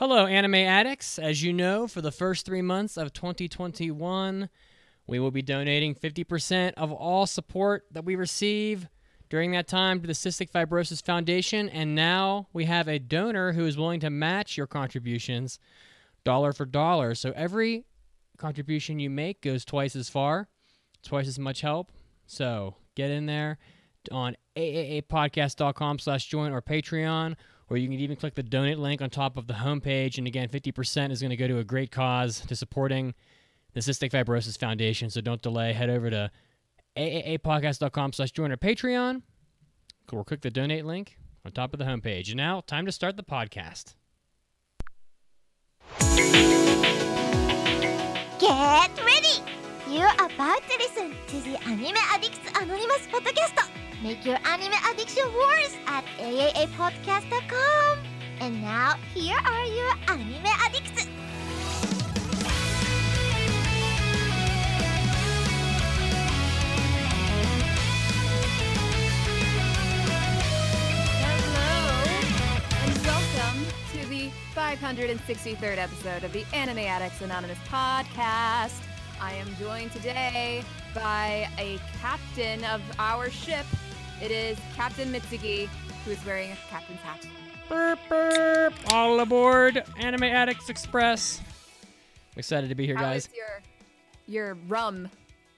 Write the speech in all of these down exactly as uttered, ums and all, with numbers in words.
Hello, Anime Addicts. As you know, for the first three months of twenty twenty-one, we will be donating fifty percent of all support that we receive during that time to the Cystic Fibrosis Foundation, and now we have a donor who is willing to match your contributions dollar for dollar. So every contribution you make goes twice as far, twice as much help. So get in there on triple a podcast dot com slash join or Patreon, or you can even click the donate link on top of the homepage. And again, fifty percent is going to go to a great cause, to supporting the Cystic Fibrosis Foundation. So don't delay. Head over to triple a podcast dot com slash join or Patreon, or click the donate link on top of the homepage. And now, time to start the podcast. Get ready! You're about to listen to the Anime Addicts Anonymous podcast. Make your anime addiction worse at triple a podcast dot com. And now, here are your anime addicts. Hello, and welcome to the five hundred sixty-third episode of the Anime Addicts Anonymous podcast. I am joined today by a captain of our ship. It is Captain Mitsugi, who is wearing a captain's hat. Burp, burp. All aboard Anime Addicts Express. I'm excited to be here, How guys. Is your, your rum?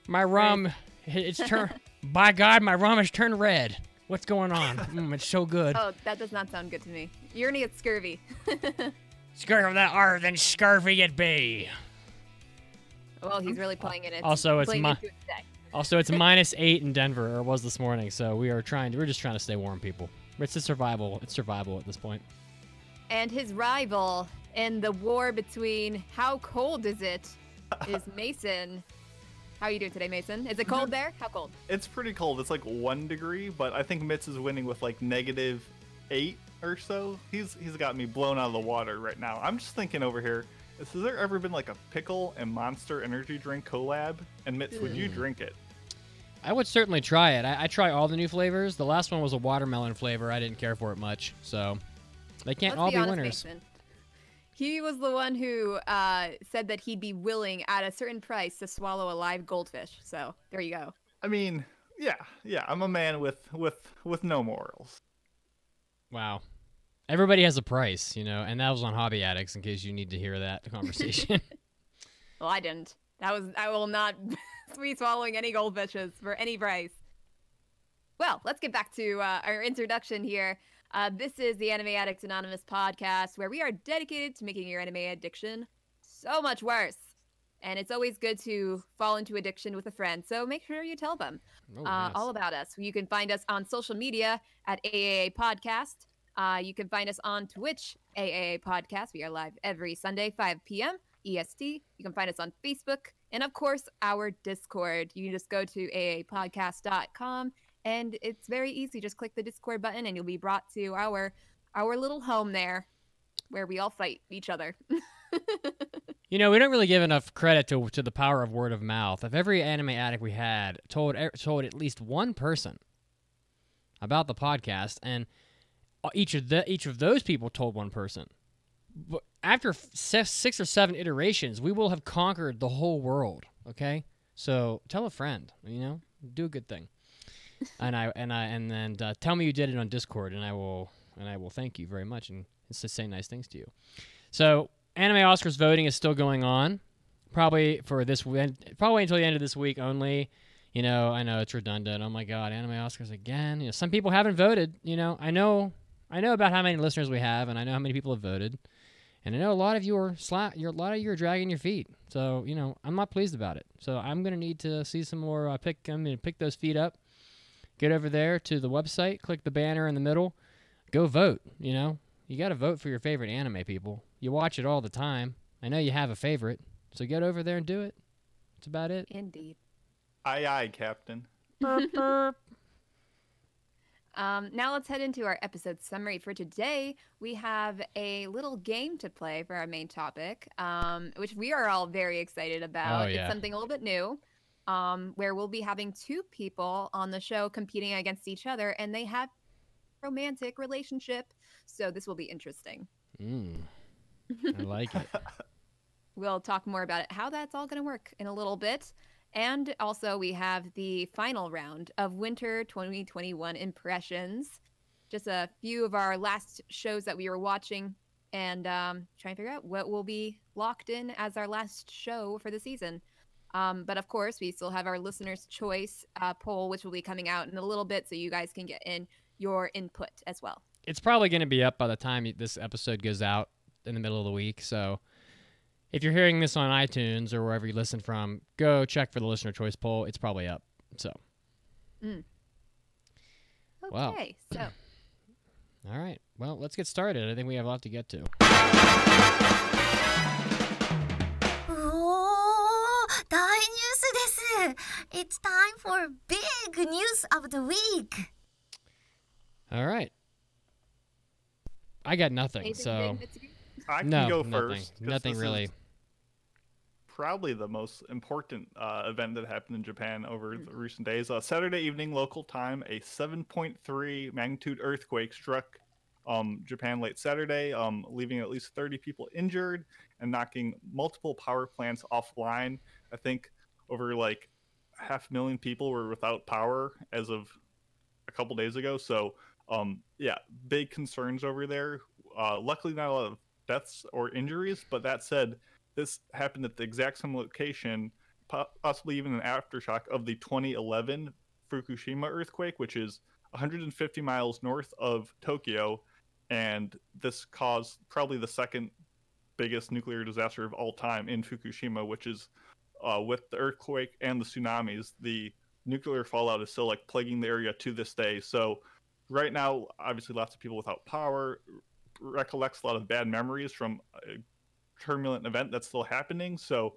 My rum, right? it's turned, by God, my rum has turned red. What's going on? Mm, it's so good. Oh, that does not sound good to me. You're gonna get scurvy. Scurvy that R, then scurvy it be. Well, he's really playing it. It's also, it's my, it also, it's minus eight in Denver, or was this morning. So we are trying to, we're just trying to stay warm, people. It's a survival. It's survival at this point. And his rival in the war between how cold is it is Mason. How are you doing today, Mason? Is it cold there? How cold? It's pretty cold. It's like one degree, but I think Mitz is winning with like negative eight or so. He's he's got me blown out of the water right now. I'm just thinking over here. Has there ever been like a pickle and Monster Energy drink collab? And Mitz, would you drink it? I would certainly try it. I, I try all the new flavors. The last one was a watermelon flavor. I didn't care for it much, so they can't Let's all be, honest, be winners. Mason. He was the one who uh, said that he'd be willing at a certain price to swallow a live goldfish. So there you go. I mean, yeah, yeah. I'm a man with with with no morals. Wow. Everybody has a price, you know, and that was on Hobby Addicts, in case you need to hear that conversation. Well, I didn't. That was, I will not be swallowing any goldfishes for any price. Well, let's get back to uh, our introduction here. Uh, this is the Anime Addicts Anonymous podcast, where we are dedicated to making your anime addiction so much worse. And it's always good to fall into addiction with a friend, so make sure you tell them oh, uh, yes. all about us. You can find us on social media at triple A Podcast. Uh, you can find us on Twitch, triple A Podcast. We are live every Sunday, five p m E S T. You can find us on Facebook and, of course, our Discord. You can just go to triple a podcast dot com, and it's very easy. Just click the Discord button, and you'll be brought to our our little home there where we all fight each other. You know, we don't really give enough credit to, to the power of word of mouth. If every anime addict we had told, told at least one person about the podcast, and Each of the each of those people told one person. But after six or seven iterations, we will have conquered the whole world. Okay, so tell a friend. You know, do a good thing. and I and I and then uh, tell me you did it on Discord, and I will and I will thank you very much and, and say nice things to you. So Anime Oscars voting is still going on, probably for this probably until the end of this week only. You know, I know it's redundant. Oh my God, Anime Oscars again. You know, some people haven't voted. You know, I know. I know about how many listeners we have, and I know how many people have voted, and I know a lot of you are sla you're, a lot of you are dragging your feet. So you know, I'm not pleased about it. So I'm gonna need to see some more. Uh, pick, I'm gonna pick those feet up, get over there to the website, click the banner in the middle, go vote. You know, you gotta vote for your favorite anime, people. You watch it all the time. I know you have a favorite, so get over there and do it. That's about it. Indeed. Aye, aye, Captain. Burp, burp. Um, now let's head into our episode summary for today. We have a little game to play for our main topic, um, which we are all very excited about. Oh, yeah. It's something a little bit new, um, where we'll be having two people on the show competing against each other, and they have a romantic relationship. So this will be interesting. Mm. I like it. We'll talk more about it, how that's all going to work, in a little bit. And also we have the final round of Winter twenty twenty-one Impressions. Just a few of our last shows that we were watching and um, trying to figure out what will be locked in as our last show for the season. Um, but of course, we still have our listener's choice uh, poll, which will be coming out in a little bit, so you guys can get in your input as well. It's probably going to be up by the time this episode goes out in the middle of the week. So if you're hearing this on iTunes or wherever you listen from, go check for the listener choice poll. It's probably up. So. Mm. Okay. Wow. So. All right. Well, let's get started. I think we have a lot to get to. Oh, big news! It's time for big news of the week. All right. I got nothing. Anything so. Big? I can no, go first. Nothing, nothing really. Probably the most important uh, event that happened in Japan over mm. the recent days. Uh, Saturday evening local time, a seven point three magnitude earthquake struck um, Japan late Saturday, um, leaving at least thirty people injured and knocking multiple power plants offline. I think over like half a million people were without power as of a couple days ago. So um, yeah, big concerns over there. Uh, luckily, not a lot of deaths or injuries, but that said, this happened at the exact same location, possibly even an aftershock of the twenty eleven Fukushima earthquake, which is one hundred fifty miles north of Tokyo, and this caused probably the second biggest nuclear disaster of all time in Fukushima, which is uh, with the earthquake and the tsunamis, the nuclear fallout is still like plaguing the area to this day. So right now, obviously lots of people without power, recollects a lot of bad memories from a turbulent event that's still happening. So,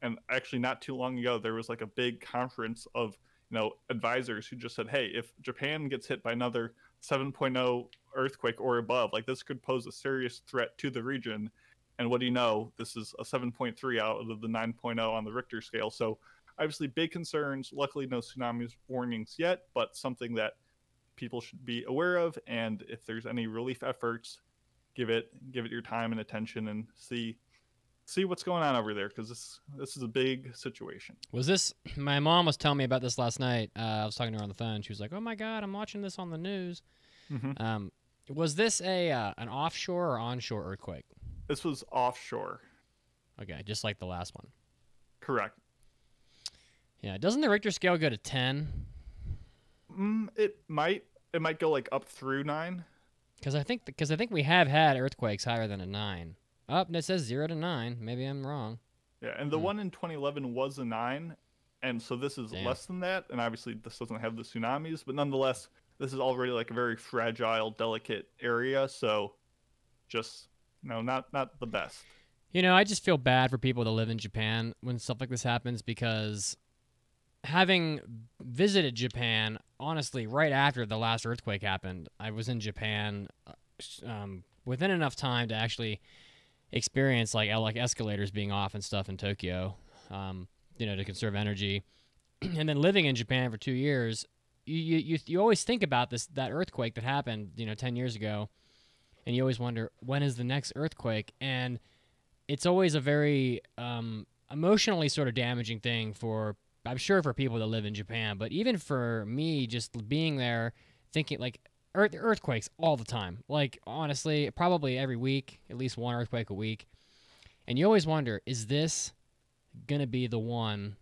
and actually not too long ago, there was like a big conference of, you know, advisors who just said, hey, if Japan gets hit by another seven point oh earthquake or above, like this could pose a serious threat to the region. And what do you know? This is a seven point three out of the nine point oh on the Richter scale. So obviously big concerns, luckily no tsunami warnings yet, but something that people should be aware of. And if there's any relief efforts, Give it, give it your time and attention, and see, see what's going on over there, because this, this is a big situation. Was this? My mom was telling me about this last night. Uh, I was talking to her on the phone. She was like, "Oh my God, I'm watching this on the news." Mm-hmm. Um, was this a uh, an offshore or onshore earthquake? This was offshore. Okay, just like the last one. Correct. Yeah. Doesn't the Richter scale go to ten? Mm, it might. It might go like up through nine. Because I think because I think we have had earthquakes higher than a nine. Up, oh, it says zero to nine. Maybe I'm wrong. Yeah, and the hmm. one in twenty eleven was a nine, and so this is Damn. less than that. And obviously, this doesn't have the tsunamis, but nonetheless, this is already like a very fragile, delicate area. So, just you know, not not the best. You know, I just feel bad for people that live in Japan when stuff like this happens, because having visited Japan, honestly, right after the last earthquake happened, I was in Japan um, within enough time to actually experience like like escalators being off and stuff in Tokyo, um, you know, to conserve energy. And then living in Japan for two years, you you you always think about this that earthquake that happened, you know, ten years ago, and you always wonder when is the next earthquake, and it's always a very um, emotionally sort of damaging thing for. I'm sure for people that live in Japan, but even for me, just being there, thinking like earth earthquakes all the time. Like honestly, probably every week, at least one earthquake a week. And you always wonder, is this gonna be the one?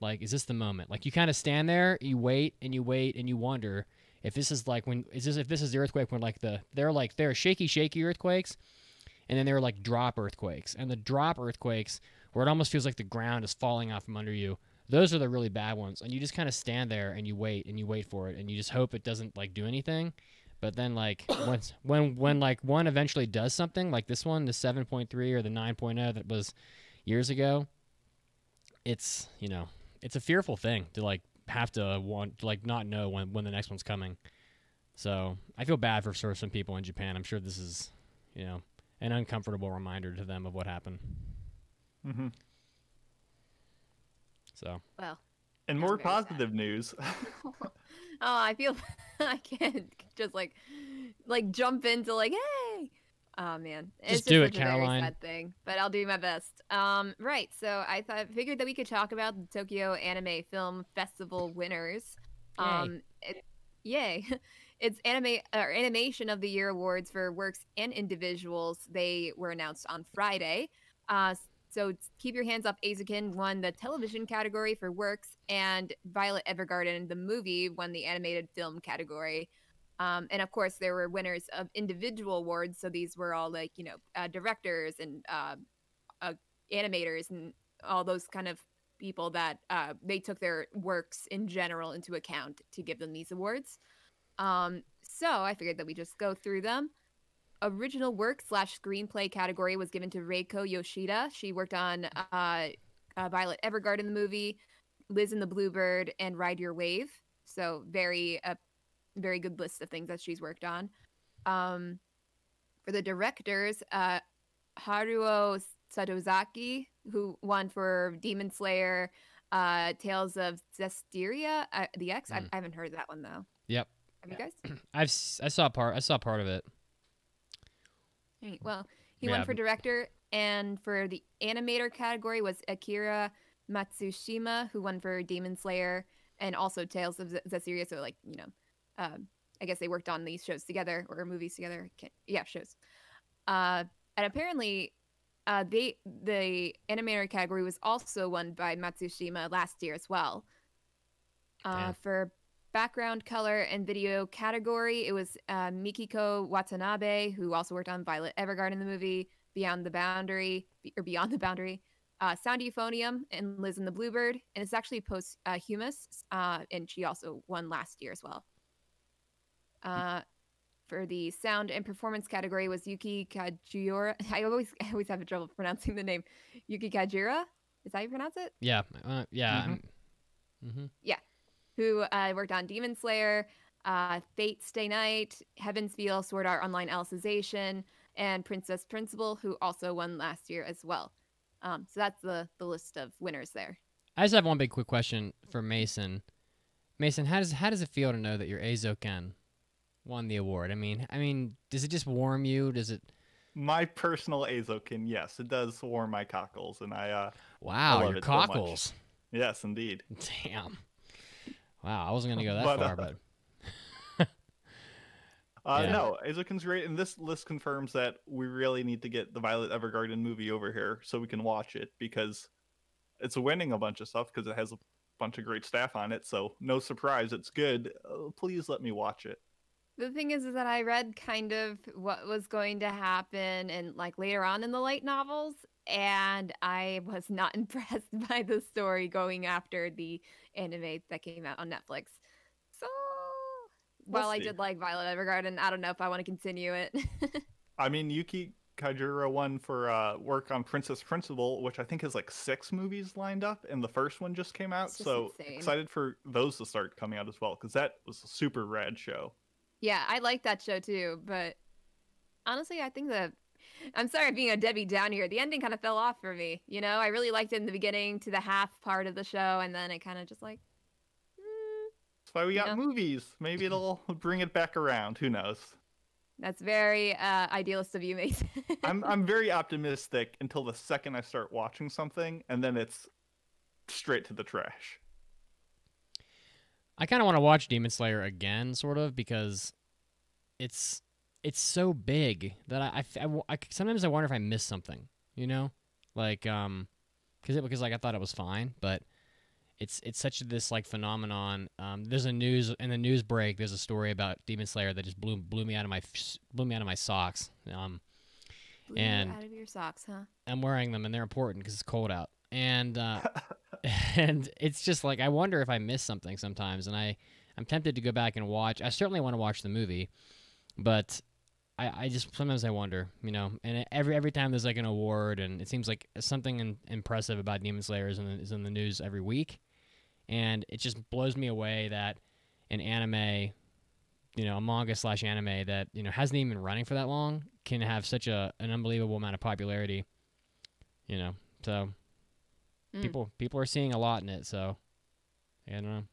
Like, is this the moment? Like you kind of stand there, you wait and you wait and you wonder if this is like when is this if this is the earthquake when like the they're like they're shaky shaky earthquakes, and then they're like drop earthquakes, and the drop earthquakes where it almost feels like the ground is falling off from under you. Those are the really bad ones, and you just kind of stand there and you wait and you wait for it, and you just hope it doesn't like do anything. But then like once when when like one eventually does something like this one, the seven point three or the nine point oh that was years ago, it's you know it's a fearful thing to like have to want like not know when when the next one's coming. So I feel bad for sort of some people in Japan. I'm sure this is you know an uncomfortable reminder to them of what happened. Mm-hmm. So. Well, and more positive sad. news. Oh, I feel I can't just like, like jump into like, hey, Oh man, it's just, just do it, Caroline. Sad thing, but I'll do my best. Um, right. So I thought, figured that we could talk about the Tokyo Anime Film Festival winners. Yay. Um, it, yay! It's anime or animation of the year awards for works and individuals. They were announced on Friday. Uh, so Keep Your Hands Off, Azukin won the television category for works, and Violet Evergarden, the movie, won the animated film category. Um, and of course, there were winners of individual awards. So these were all like, you know, uh, directors and uh, uh, animators and all those kind of people that uh, they took their works in general into account to give them these awards. Um, so I figured that we just go through them. Original work slash screenplay category was given to Reiko Yoshida. She worked on uh, uh, Violet Evergarden, the movie, Liz in the Bluebird, and Ride Your Wave. So very uh, very good list of things that she's worked on. Um, for the directors, uh, Haruo Satozaki, who won for Demon Slayer, uh, Tales of Zestiria uh, the X. Mm. I, I haven't heard that one though. Yep. Have you guys? I've I saw part. I saw part of it. Well, he yeah. won for director, and for the animator category was Akira Matsushima, who won for Demon Slayer and also Tales of Zestiria. So like, you know. Um, I guess they worked on these shows together or movies together. Can't, yeah, shows. Uh, and apparently, uh, they the animator category was also won by Matsushima last year as well. Uh, for background color and video category, it was uh, Mikiko Watanabe, who also worked on Violet Evergarden, the movie, Beyond the Boundary or Beyond the Boundary, uh, Sound Euphonium, and Liz and the Bluebird. And it's actually post uh, Humus, uh, and she also won last year as well. Uh, for the sound and performance category was Yuki Kajiura. I always, I always have trouble pronouncing the name. Yuki Kajiura, is that how you pronounce it? Yeah, uh, yeah, mm-hmm. Mm-hmm. yeah. Who uh, worked on Demon Slayer, uh, Fate Stay Night, Heaven's Feel, Sword Art Online Alicization, and Princess Principal, who also won last year as well. Um, so that's the the list of winners there. I just have one big quick question for Mason. Mason, how does how does it feel to know that your Azoken won the award? I mean, I mean, does it just warm you? Does it? My personal Azoken, yes, it does warm my cockles, and I. Uh, wow, I love your cockles. So yes, indeed. Damn. Wow, I wasn't gonna go that but, far, uh, but. uh, yeah. No, Azoken's great, and this list confirms that we really need to get the Violet Evergarden movie over here so we can watch it, because it's winning a bunch of stuff because it has a bunch of great staff on it. So no surprise, it's good. Uh, please let me watch it. The thing is, is that I read kind of what was going to happen and like later on in the light novels, and I was not impressed by the story going after the anime that came out on Netflix. So we'll while see. I did like Violet Evergarden, I don't know if I want to continue it. I mean, Yuki Kajiura won for uh, work on Princess Principal, which I think is like six movies lined up, and the first one just came out. Just so insane. Excited for those to start coming out as well, because that was a super rad show. Yeah, I like that show too, but honestly, I think that I'm sorry being a Debbie Downer here. The ending kind of fell off for me. You know, I really liked it in the beginning to the half part of the show, and then it kind of just like. Mm, That's why we got know? movies. Maybe it'll bring it back around. Who knows? That's very uh, idealist of you, Mason. I'm I'm very optimistic until the second I start watching something, and then it's straight to the trash. I kind of want to watch Demon Slayer again, sort of, because it's it's so big that I, I, I, I sometimes I wonder if I missed something, you know, like um, because it because like I thought it was fine, but it's it's such this like phenomenon. Um, there's a news in the news break. There's a story about Demon Slayer that just blew blew me out of my blew me out of my socks. Um, blew and you out of your socks, huh? I'm wearing them, and they're important because it's cold out, and. Uh, And it's just like, I wonder if I miss something sometimes, and I, I'm tempted to go back and watch. I certainly want to watch the movie, but I, I just, sometimes I wonder, you know, and every every time there's like an award, and it seems like something in, impressive about Demon Slayer is in, the, is in the news every week, and it just blows me away that an anime, you know, a manga slash anime that, you know, hasn't even been running for that long can have such a, an unbelievable amount of popularity, you know, so... People mm. people are seeing a lot in it, so I don't know.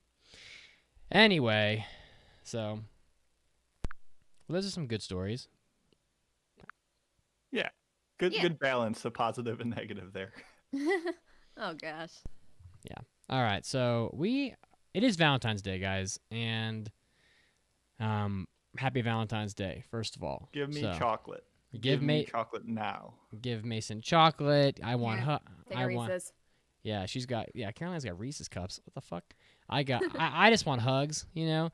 Anyway, so well, those are some good stories. Yeah. Good yeah. good balance of positive and negative there. Oh, gosh. Yeah. All right. So we, it is Valentine's Day, guys. And um, happy Valentine's Day, first of all. Give me so, chocolate. Give, give me Ma- chocolate now. Give Mason chocolate. I want yeah. her. I Reese's. want. Yeah, she's got, yeah, Caroline's got Reese's cups. What the fuck? I got, I, I just want hugs, you know?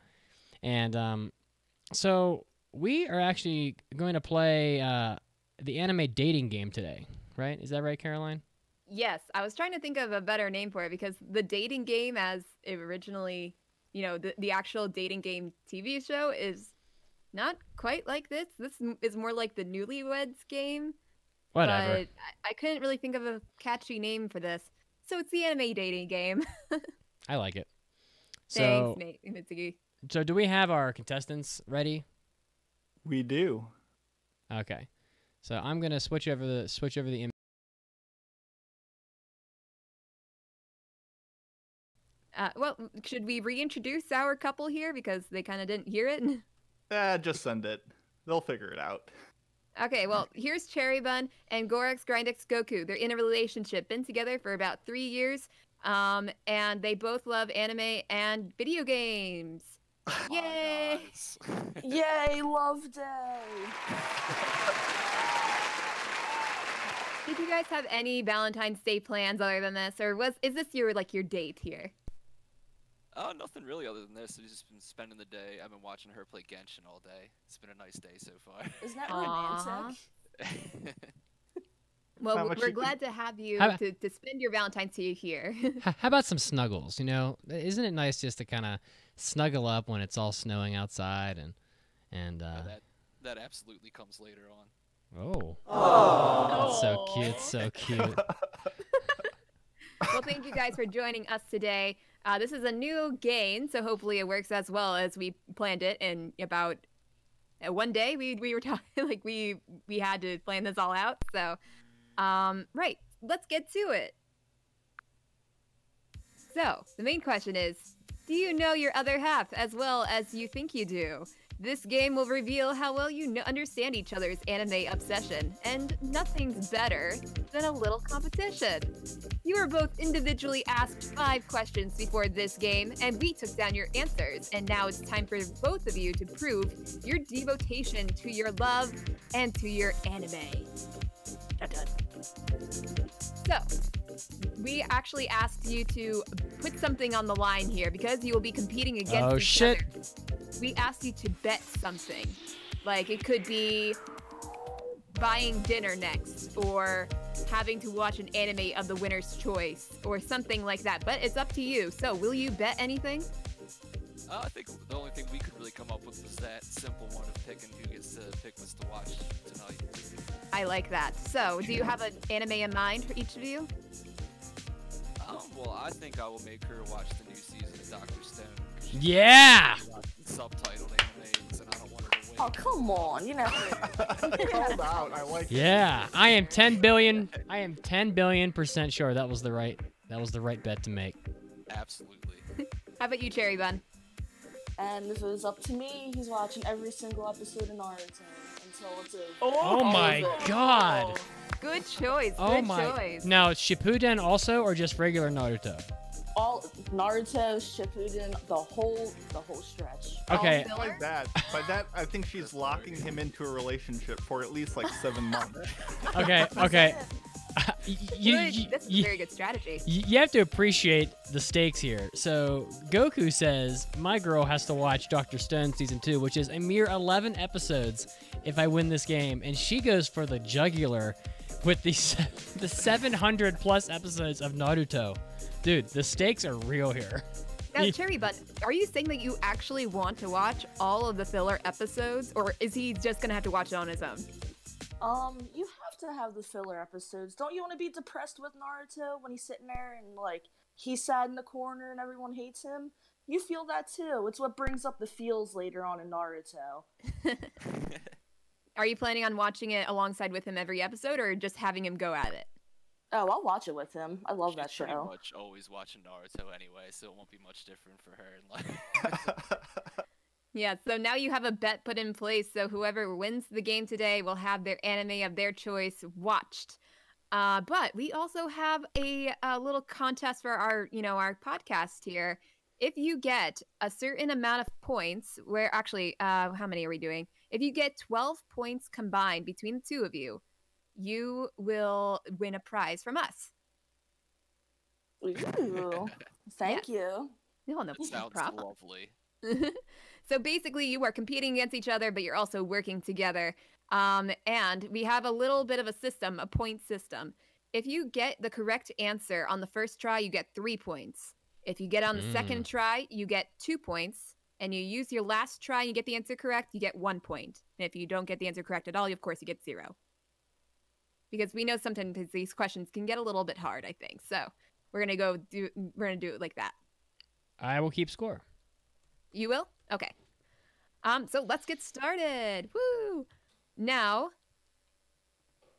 And um, so we are actually going to play uh, the anime dating game today, right? Is that right, Caroline? Yes, I was trying to think of a better name for it because the dating game as it originally, you know, the, the actual dating game T V show is not quite like this. This is more like the Newlyweds Game. Whatever. But I, I couldn't really think of a catchy name for this. So it's the anime dating game. I like it. Thanks, so, Nate Mitsugi. So do we have our contestants ready? We do. Okay. So I'm going to switch over the switch over the image. Uh, well, should we reintroduce our couple here because they kind of didn't hear it? Uh, just send it. They'll figure it out. Okay, well, here's Cherry Bun and Gorex Grindex Goku. They're in a relationship, been together for about three years, um, and they both love anime and video games. Yay! Oh, yay, love day! Did you guys have any Valentine's Day plans other than this, or was is this your like your date here? Oh, nothing really other than this. I've just been spending the day. I've been watching her play Genshin all day. It's been a nice day so far. Isn't that romantic? Well, we're glad can... to have you about... to, to spend your Valentine's Day here. How about some snuggles? You know, isn't it nice just to kind of snuggle up when it's all snowing outside and and uh... oh, that that absolutely comes later on. Oh. Oh, so cute, so cute. Well, thank you guys for joining us today. Uh, this is a new game, so hopefully it works as well as we planned it. And about uh, one day, we we were talking like we we had to plan this all out. So, um, right, let's get to it. So the main question is, do you know your other half as well as you think you do? This game will reveal how well you understand each other's anime obsession, and nothing's better than a little competition. You were both individually asked five questions before this game, and we took down your answers, and now it's time for both of you to prove your devotion to your love and to your anime. Dun dun. So, we actually asked you to put something on the line here because you will be competing against oh, each shit. other. We asked you to bet something. Like, it could be buying dinner next or having to watch an anime of the winner's choice or something like that. But it's up to you. So, will you bet anything? Uh, I think the only thing we could really come up with was that simple one of picking who gets to pick what's to watch tonight. I like that. So, do you have an anime in mind for each of you? Um, well, I think I will make her watch the new season of Doctor Stone. Yeah! Subtitled animes, and I don't want her to win. Oh, come on. You know. Called out. I like yeah. It. I am ten billion. I am ten billion percent sure that was the right. That was the right bet to make. Absolutely. How about you, Cherry Bun? And if it was up to me, he's watching every single episode of Naruto. Oh, oh my god! Good choice. Oh good my. choice. Now Shippuden also, or just regular Naruto? All Naruto, Shippuden, the whole, the whole stretch. Okay. I like that. By that, I think she's locking him into a relationship for at least like seven months. Okay. Okay. you, you, this is you, a very good strategy. You have to appreciate the stakes here. So Goku says, my girl has to watch Doctor Stone Season two, which is a mere eleven episodes if I win this game. And she goes for the jugular with the, the seven hundred plus episodes of Naruto. Dude, the stakes are real here. Now, Cherry Bun, are you saying that you actually want to watch all of the filler episodes? Or is he just going to have to watch it on his own? Um, you have to have the filler episodes. Don't you want to be depressed with Naruto when he's sitting there and, like, he's sad in the corner and everyone hates him? You feel that, too. It's what brings up the feels later on in Naruto. Are you planning on watching it alongside with him every episode or just having him go at it? Oh, I'll watch it with him. I love She's that show. She's pretty much always watching Naruto anyway, so it won't be much different for her in life. Yeah, so now you have a bet put in place. So whoever wins the game today will have their anime of their choice watched. Uh, but we also have a, a little contest for our, you know, our podcast here. If you get a certain amount of points, where actually, uh, how many are we doing? If you get twelve points combined between the two of you, you will win a prize from us. Ooh, thank yeah. you. No, no sounds problem. Lovely. So basically, you are competing against each other, but you're also working together. Um, and we have a little bit of a system, a point system. If you get the correct answer on the first try, you get three points. If you get on the mm. second try, you get two points. And you use your last try, and you get the answer correct, you get one point. And if you don't get the answer correct at all, you, of course, you get zero. Because we know sometimes these questions can get a little bit hard, I think. So we're going to go do, we're going to do it like that. I will keep score. You will? Okay. Um, so let's get started. Woo! Now,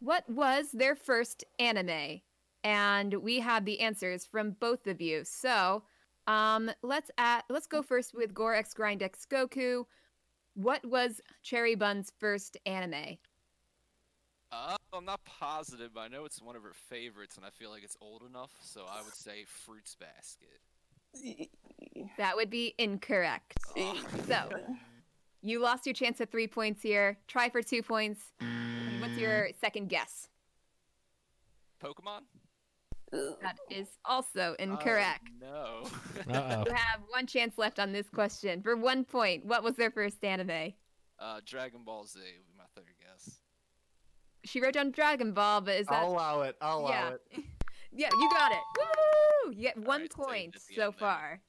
what was their first anime? And we have the answers from both of you. So, um, let's at, let's go first with Gorex Grindex Goku. What was Cherry Bun's first anime? Uh, I'm not positive, but I know it's one of her favorites, and I feel like it's old enough, so I would say Fruits Basket. That would be incorrect. Oh. So, you lost your chance at three points here. Try for two points. Mm. What's your second guess? Pokemon? That is also incorrect. Oh, no. Uh-oh. You have one chance left on this question. For one point, what was their first anime? Uh, Dragon Ball Z would be my third guess. She wrote down Dragon Ball, but is that... I'll allow it. I'll yeah. allow it. Yeah, you got it. Woo! You get one right, point so end, far.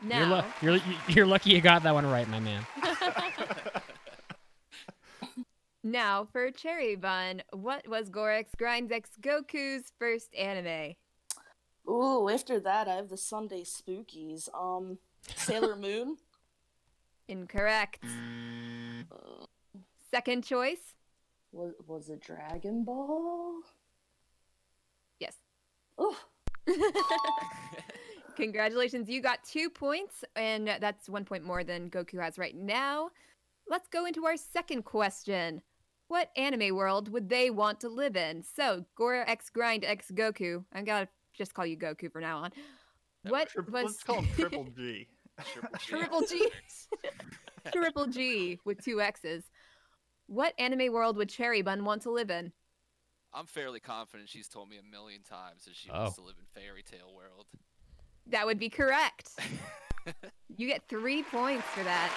Now... You're, lu you're, you're lucky you got that one right, my man. Now, for Cherry Bun, what was Gorex Grindex Goku's first anime? Ooh, after that, I have the Sunday Spookies. Um, Sailor Moon? Incorrect. Uh, Second choice? Was, was it Dragon Ball? Yes. Oh. Congratulations, you got two points, and that's one point more than Goku has right now. Let's go into our second question. What anime world would they want to live in? So, Gorex Grindex Goku. I'm gonna just call you Goku from now on. No, what tri was... Let's call him Triple G. Triple G. Triple G with two X's. What anime world would Cherry Bun want to live in? I'm fairly confident she's told me a million times that she oh. wants to live in Fairy Tail world. That would be correct. You get three points for that.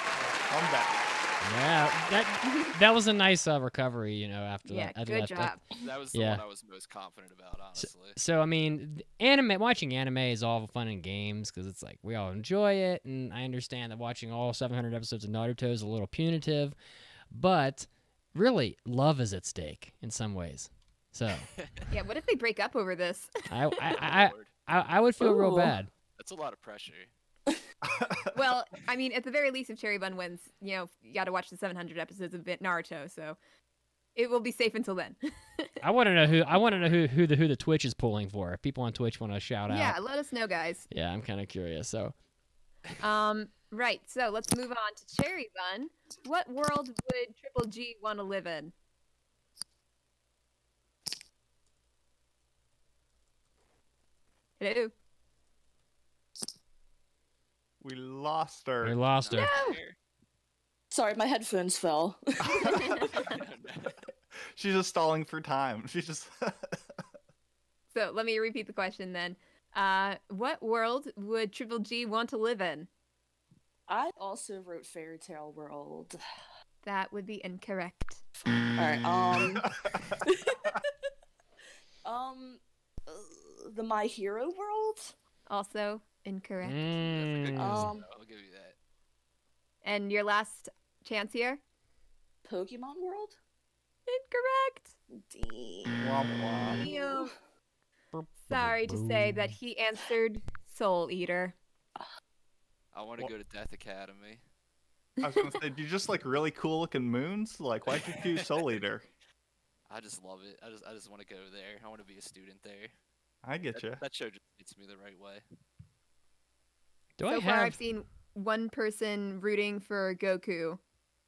I'm back. Yeah, that that was a nice uh, recovery, you know, after yeah, that. Yeah, good left job. It. That was the yeah. one I was most confident about, honestly. So, so I mean, anime, watching anime is all fun and games because it's like we all enjoy it, and I understand that watching all seven hundred episodes of Naruto is a little punitive, but really, love is at stake in some ways. So. Yeah, what if they break up over this? I, I, I, I, I would feel Ooh. real bad. That's a lot of pressure. Well, I mean, at the very least, if Cherry Bun wins, you know, you got to watch the seven hundred episodes of Naruto, so it will be safe until then. I want to know who I want to know who who the who the Twitch is pulling for. If people on Twitch want to shout yeah, out, yeah, let us know, guys. Yeah, I'm kind of curious. So, um, right. So let's move on to Cherry Bun. What world would Triple G want to live in? Hello. We lost her. We lost her. No. Sorry, my headphones fell. She's just stalling for time. She's just. So let me repeat the question then. Uh, what world would Triple G want to live in? I also wrote Fairy Tail world. That would be incorrect. All right. Um. um. Uh, the My Hero world. Also. Incorrect. Mm. Um, I'll give you that. And your last chance here? Pokemon world? Incorrect. Damn. Damn. Sorry to say that he answered Soul Eater. I want to go to Death Academy. I was going to say, do you just like really cool looking moons? Like, why'd you choose Soul Eater? I just love it. I just, I just want to go there. I want to be a student there. I get that, you. That show just hits me the right way. Do so I have... far, I've seen one person rooting for Goku.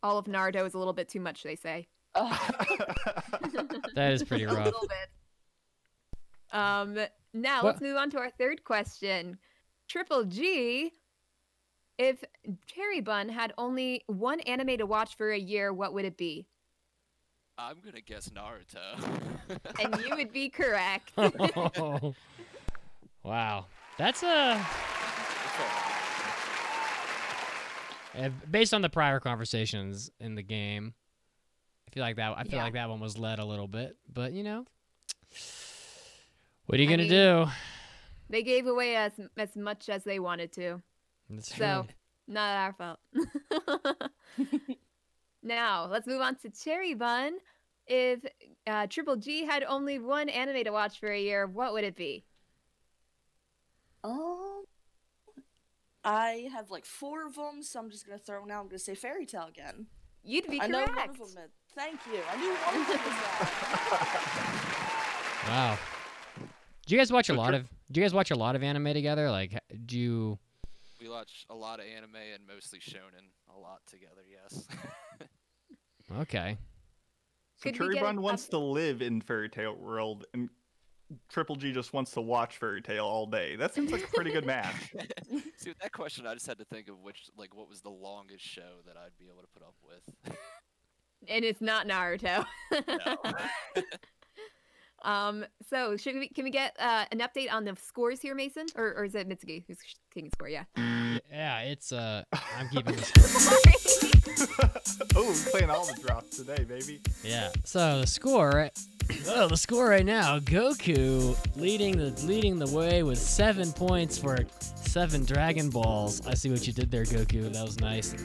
All of Naruto is a little bit too much, they say. That is pretty rough. A little bit. Um, now, what? Let's move on to our third question. Triple G, if Cherry Bun had only one anime to watch for a year, what would it be? I'm going to guess Naruto. And you would be correct. Oh. Wow. That's a... Based on the prior conversations in the game, I feel like that I feel yeah. like that one was led a little bit, but you know, what are you I gonna mean, do? They gave away as as much as they wanted to, That's so right. not our fault. Now let's move on to Cherry Bun. If uh, Triple G had only one anime to watch for a year, what would it be? Oh. I have like four of them, so I'm just going to throw them out. I'm going to say Fairy Tail again. You'd be I correct. I know one of them. Thank you. I knew one of them was that. Wow. Do you guys watch a lot of Do you guys watch a lot of anime together? Like, do you... We watch a lot of anime and mostly shonen a lot together, yes. Okay. So Cherry Bun wants to live in Fairy Tail world, and Triple G just wants to watch Fairy Tail all day. That seems like a pretty good match. See, with that question, I just had to think of which, like, what was the longest show that I'd be able to put up with. And it's not Naruto. No. um. So, should we? Can we get uh, an update on the scores here, Mason, or or is it Mitsuki who's taking score? Yeah. Yeah, it's uh. I'm keeping the score. Oh, we're playing all the drops today, baby. Yeah. So the score. Oh, the score right now, Goku leading the leading the way with seven points for seven Dragon Balls. I see what you did there, Goku. That was nice.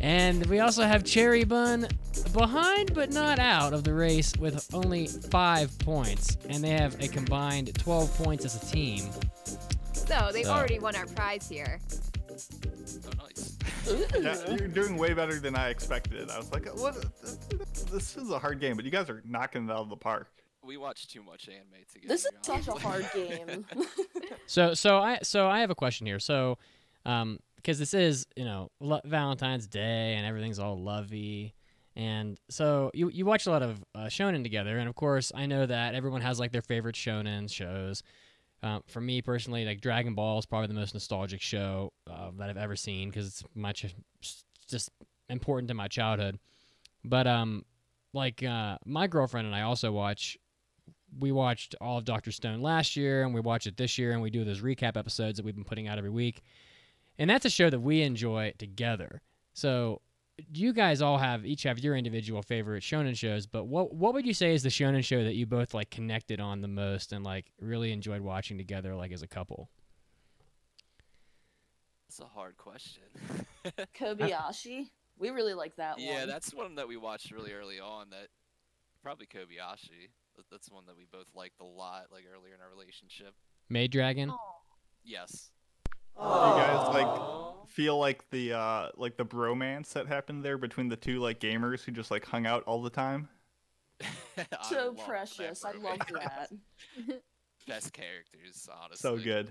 And we also have Cherry Bun behind but not out of the race with only five points. And they have a combined twelve points as a team. So they've so. already won our prize here. Oh, nice. Yeah, you're doing way better than I expected. I was like, what? This is a hard game, but you guys are knocking it out of the park. We watch too much anime together. This is such a hard game. so, so I, so I have a question here. So, um, because this is, you know, Valentine's Day and everything's all lovey, and so you you watch a lot of uh, shonen together, and of course I know that everyone has like their favorite shonen shows. Um, for me personally, like Dragon Ball is probably the most nostalgic show uh, that I've ever seen because it's much just important to my childhood. But um, like uh, my girlfriend and I also watch. We watched all of Doctor Stone last year, and we watch it this year, and we do those recap episodes that we've been putting out every week. And that's a show that we enjoy together. So you guys all have each have your individual favorite shonen shows, but what what would you say is the shonen show that you both like connected on the most and like really enjoyed watching together, like as a couple? That's a hard question. Kobayashi, we really like that yeah, one. Yeah, that's one that we watched really early on. That probably Kobayashi. That's one that we both liked a lot, like earlier in our relationship. Maid Dragon. Aww. Yes. Aww. You guys like feel like the uh like the bromance that happened there between the two like gamers who just like hung out all the time. So precious. I love that. Best characters, honestly. So good.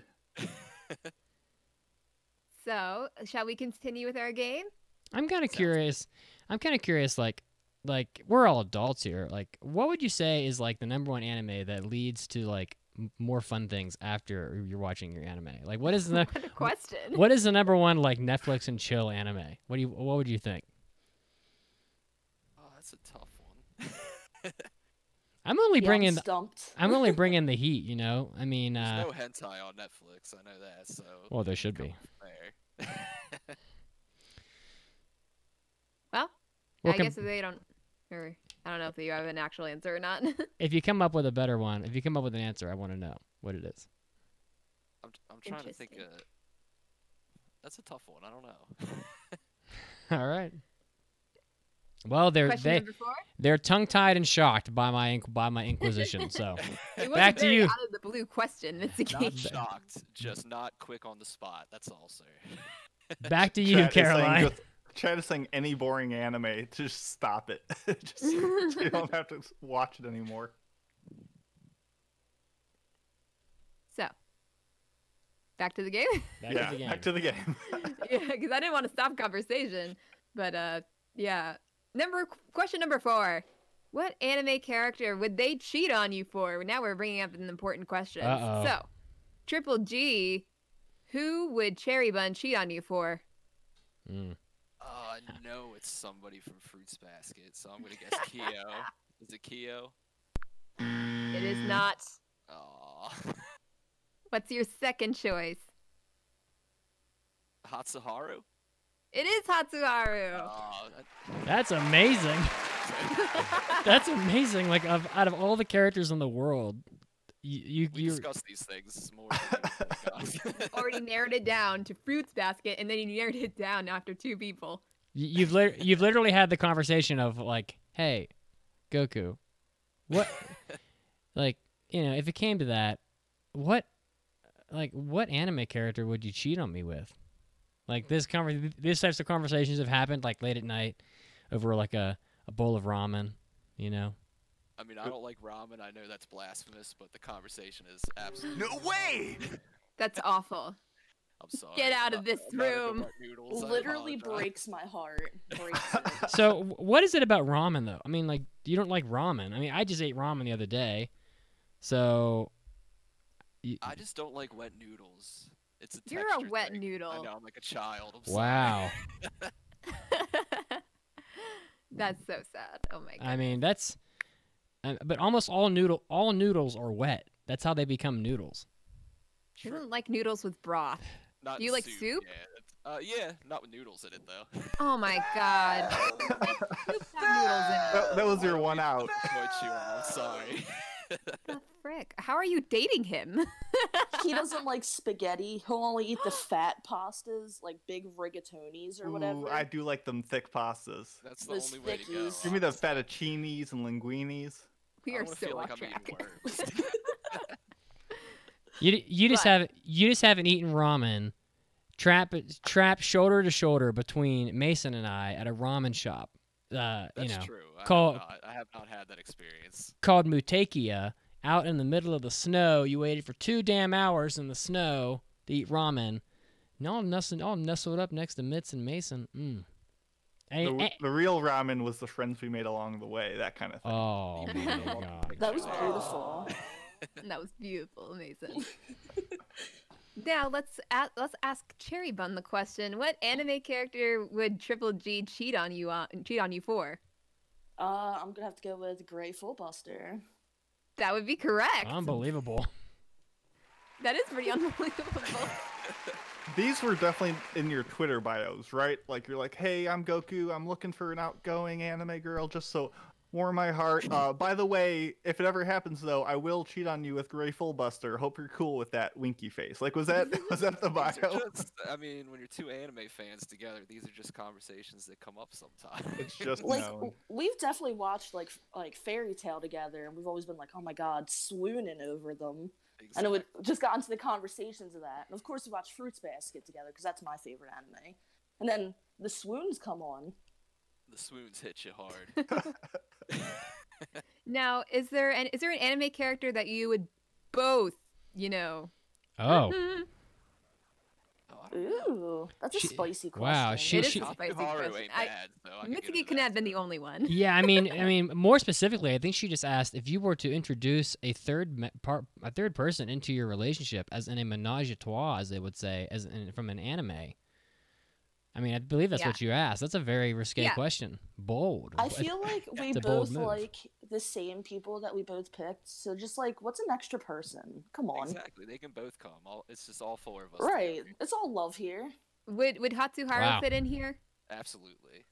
So, shall we continue with our game? I'm kind of curious. I'm kind of curious like like we're all adults here. Like what would you say is like the number one anime that leads to like more fun things after you're watching your anime? Like what is the what a question? What is the number one like Netflix and chill anime? What do you what would you think? Oh, that's a tough one. I'm only yeah, bringing I'm, I'm only bringing the heat, you know. I mean, there's uh, no hentai on Netflix. I know that. So well, there should be. There. Well, well, I guess if they don't. Or... I don't know if you have an actual answer or not. If you come up with a better one, if you come up with an answer, I want to know what it is. I'm, I'm trying to think. Of, that's a tough one. I don't know. All right. Well, they're Question they they're tongue tied and shocked by my by my inquisition. So back to you. Out of the blue question. It's not shocked, just not quick on the spot. That's all, sir. Back to you, Chat Caroline. Try to sing any boring anime. Just stop it. Just you don't have to watch it anymore. So, back to the game. Back yeah, to the game. Back to the game. because I didn't want to stop conversation. But uh, yeah. Number question number four. What anime character would they cheat on you for? Now we're bringing up an important question. Uh-oh. So, Triple G, who would Cherry Bun cheat on you for? Mm. Uh, no, it's somebody from Fruits Basket, so I'm going to guess Kyo. Is it Kyo? It is not. Aww. What's your second choice? Hatsuharu? It is Hatsuharu. Oh, that... That's amazing. That's amazing. Like, of, out of all the characters in the world, you, you we discuss these things more. Than already narrowed it down to Fruits Basket, and then you narrowed it down after two people. You've li you've literally had the conversation of like, hey, Goku, what? Like, you know, if it came to that, what, like, what anime character would you cheat on me with? Like, this conver these types of conversations have happened, like, late at night over, like, a, a bowl of ramen, you know? I mean, I don't like ramen. I know that's blasphemous, but the conversation is absolutely... No way! That's awful. I'm sorry. Get out of this room. Literally breaks my heart. Breaks it. So, what is it about ramen, though? I mean, like, you don't like ramen. I mean, I just ate ramen the other day, so... You... I just don't like wet noodles. It's a You're a wet thing. noodle. I know, I'm like a child. I'm wow. That's so sad. Oh my god. I mean, that's uh, but almost all noodle all noodles are wet. That's how they become noodles. You don't like noodles with broth. Not Do you soup, like soup? Yeah. Uh, yeah, not with noodles in it though. Oh my god. Soup had noodles in it. That was your one out. I'm sorry. The frick? How are you dating him? He doesn't like spaghetti. He'll only eat the fat pastas, like big rigatonis or whatever. Ooh, I do like them thick pastas. That's the Those only way to go. Give me the fettuccinis and linguinis. We are so off like track. you you just have you just haven't eaten ramen. Trap trap shoulder to shoulder between Mason and I at a ramen shop. Uh, That's you know, true. I, called, have not, I have not had that experience. Called Mutekia, out in the middle of the snow. You waited for two damn hours in the snow to eat ramen. And all nestled, all nestled up next to Mitz and Mason. Mm. I, the, I, the real ramen was the friends we made along the way, that kind of thing. Oh, my God. That was beautiful. That was beautiful, Mason. Now, let's, a let's ask Cherry Bun the question. What anime character would Triple G cheat on you on, cheat on you for? Uh, I'm going to have to go with Gray Fullbuster. That would be correct. Unbelievable. That is pretty unbelievable. These were definitely in your Twitter bios, right? Like, you're like, hey, I'm Goku. I'm looking for an outgoing anime girl just so... warm my heart. Uh, by the way, if it ever happens, though, I will cheat on you with Gray Fullbuster. Hope you're cool with that winky face. Like, was that was that the bio? Just, I mean, when you're two anime fans together, these are just conversations that come up sometimes. It's just like known. We've definitely watched like like Fairy Tail together, and we've always been like, oh my god, swooning over them. Exactly. And it would just got into the conversations of that. And of course, we watched Fruits Basket together because that's my favorite anime. And then the swoons come on. The swoons hit you hard. Now, is there an is there an anime character that you would both, you know? Oh. Ooh, that's a she, spicy question. Wow, she, it she, is a spicy question. So Mitsuki couldn't have been the only one. Yeah, I mean, I mean, more specifically, I think she just asked if you were to introduce a third part, a third person into your relationship, as in a menage a trois, as they would say, as in, from an anime. I mean, I believe that's yeah. what you asked. That's a very risque yeah. question. Bold. I feel like we both like the same people that we both picked. So just like, what's an extra person? Come on. Exactly. They can both come. All, it's just all four of us. Right. Together. It's all love here. Would Would Hatsuharu wow. fit in here? Absolutely.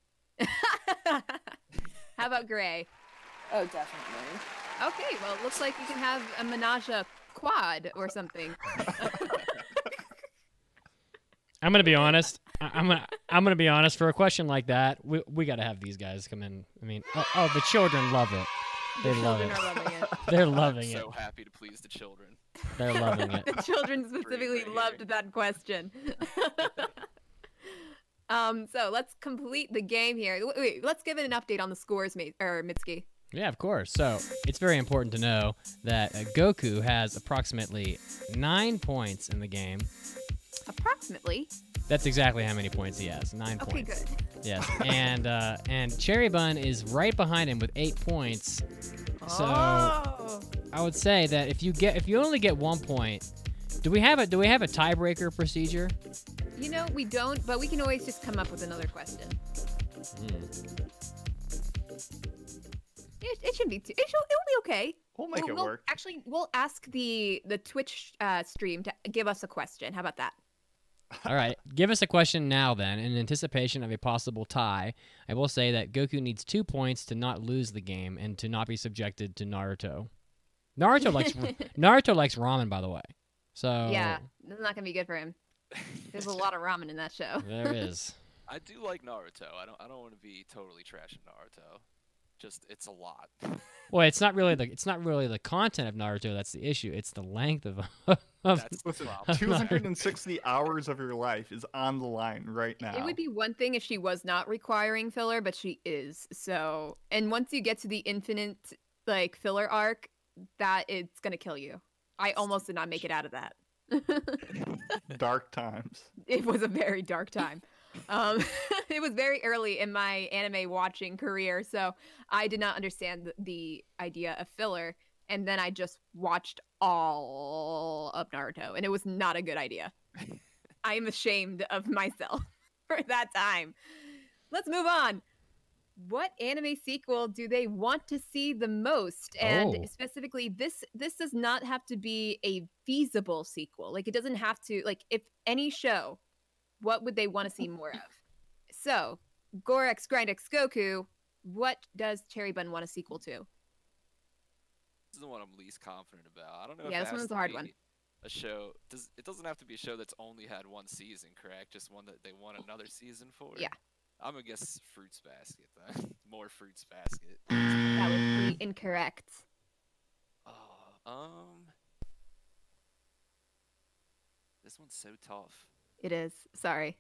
How about Gray? Oh, definitely. Okay. Well, it looks like we can have a menage a quad or something. I'm gonna be honest. I'm gonna I'm gonna be honest. For a question like that, we we gotta have these guys come in. I mean, oh, oh the children love it. They the love it. it. They're loving I'm so it. So happy to please the children. They're loving it. The children specifically loved that question. um. So let's complete the game here. Wait. Let's give it an update on the scores, mate, or Mitsuki. Yeah, of course. So it's very important to know that uh, Goku has approximately nine points in the game. Approximately. That's exactly how many points he has. Nine okay, points. Okay, good. Yes, and uh, and Cherry Bun is right behind him with eight points. So oh. I would say that if you get if you only get one point, do we have a do we have a tiebreaker procedure? You know we don't, but we can always just come up with another question. Mm. It, it should be too, it should, it'll be okay. We'll make we'll, it we'll, work. Actually, we'll ask the the Twitch uh, stream to give us a question. How about that? All right, give us a question now then. In anticipation of a possible tie, I will say that Goku needs two points to not lose the game and to not be subjected to Naruto. Naruto likes Naruto likes ramen, by the way. So yeah, this is not gonna be good for him. There's a lot of ramen in that show. There is. I do like Naruto. I don't. I don't want to be totally trashing Naruto. Just it's a lot. Well, it's not really the it's not really the content of Naruto that's the issue. It's the length of. of that's the problem. two hundred sixty hours of your life is on the line right now. It would be one thing if she was not requiring filler, but she is. So, and once you get to the infinite like filler arc, that it's gonna kill you. I almost did not make it out of that. Dark times. It was a very dark time. Um, it was very early in my anime watching career, so I did not understand the idea of filler, and then I just watched all of Naruto, and it was not a good idea. I am ashamed of myself for that time. Let's move on. What anime sequel do they want to see the most? And oh. specifically, this this does not have to be a feasible sequel. Like, it doesn't have to, like, if any show... What would they want to see more of? So, Gorex Grindex Goku, what does Cherry Bun want a sequel to? This is the one I'm least confident about. I don't know. Yeah, if this one's the hard one. A show does it doesn't have to be a show that's only had one season, correct? Just one that they want another season for. Yeah. I'm gonna guess Fruits Basket. Though. More Fruits Basket. That would be incorrect. Oh, um, this one's so tough. It is. Sorry.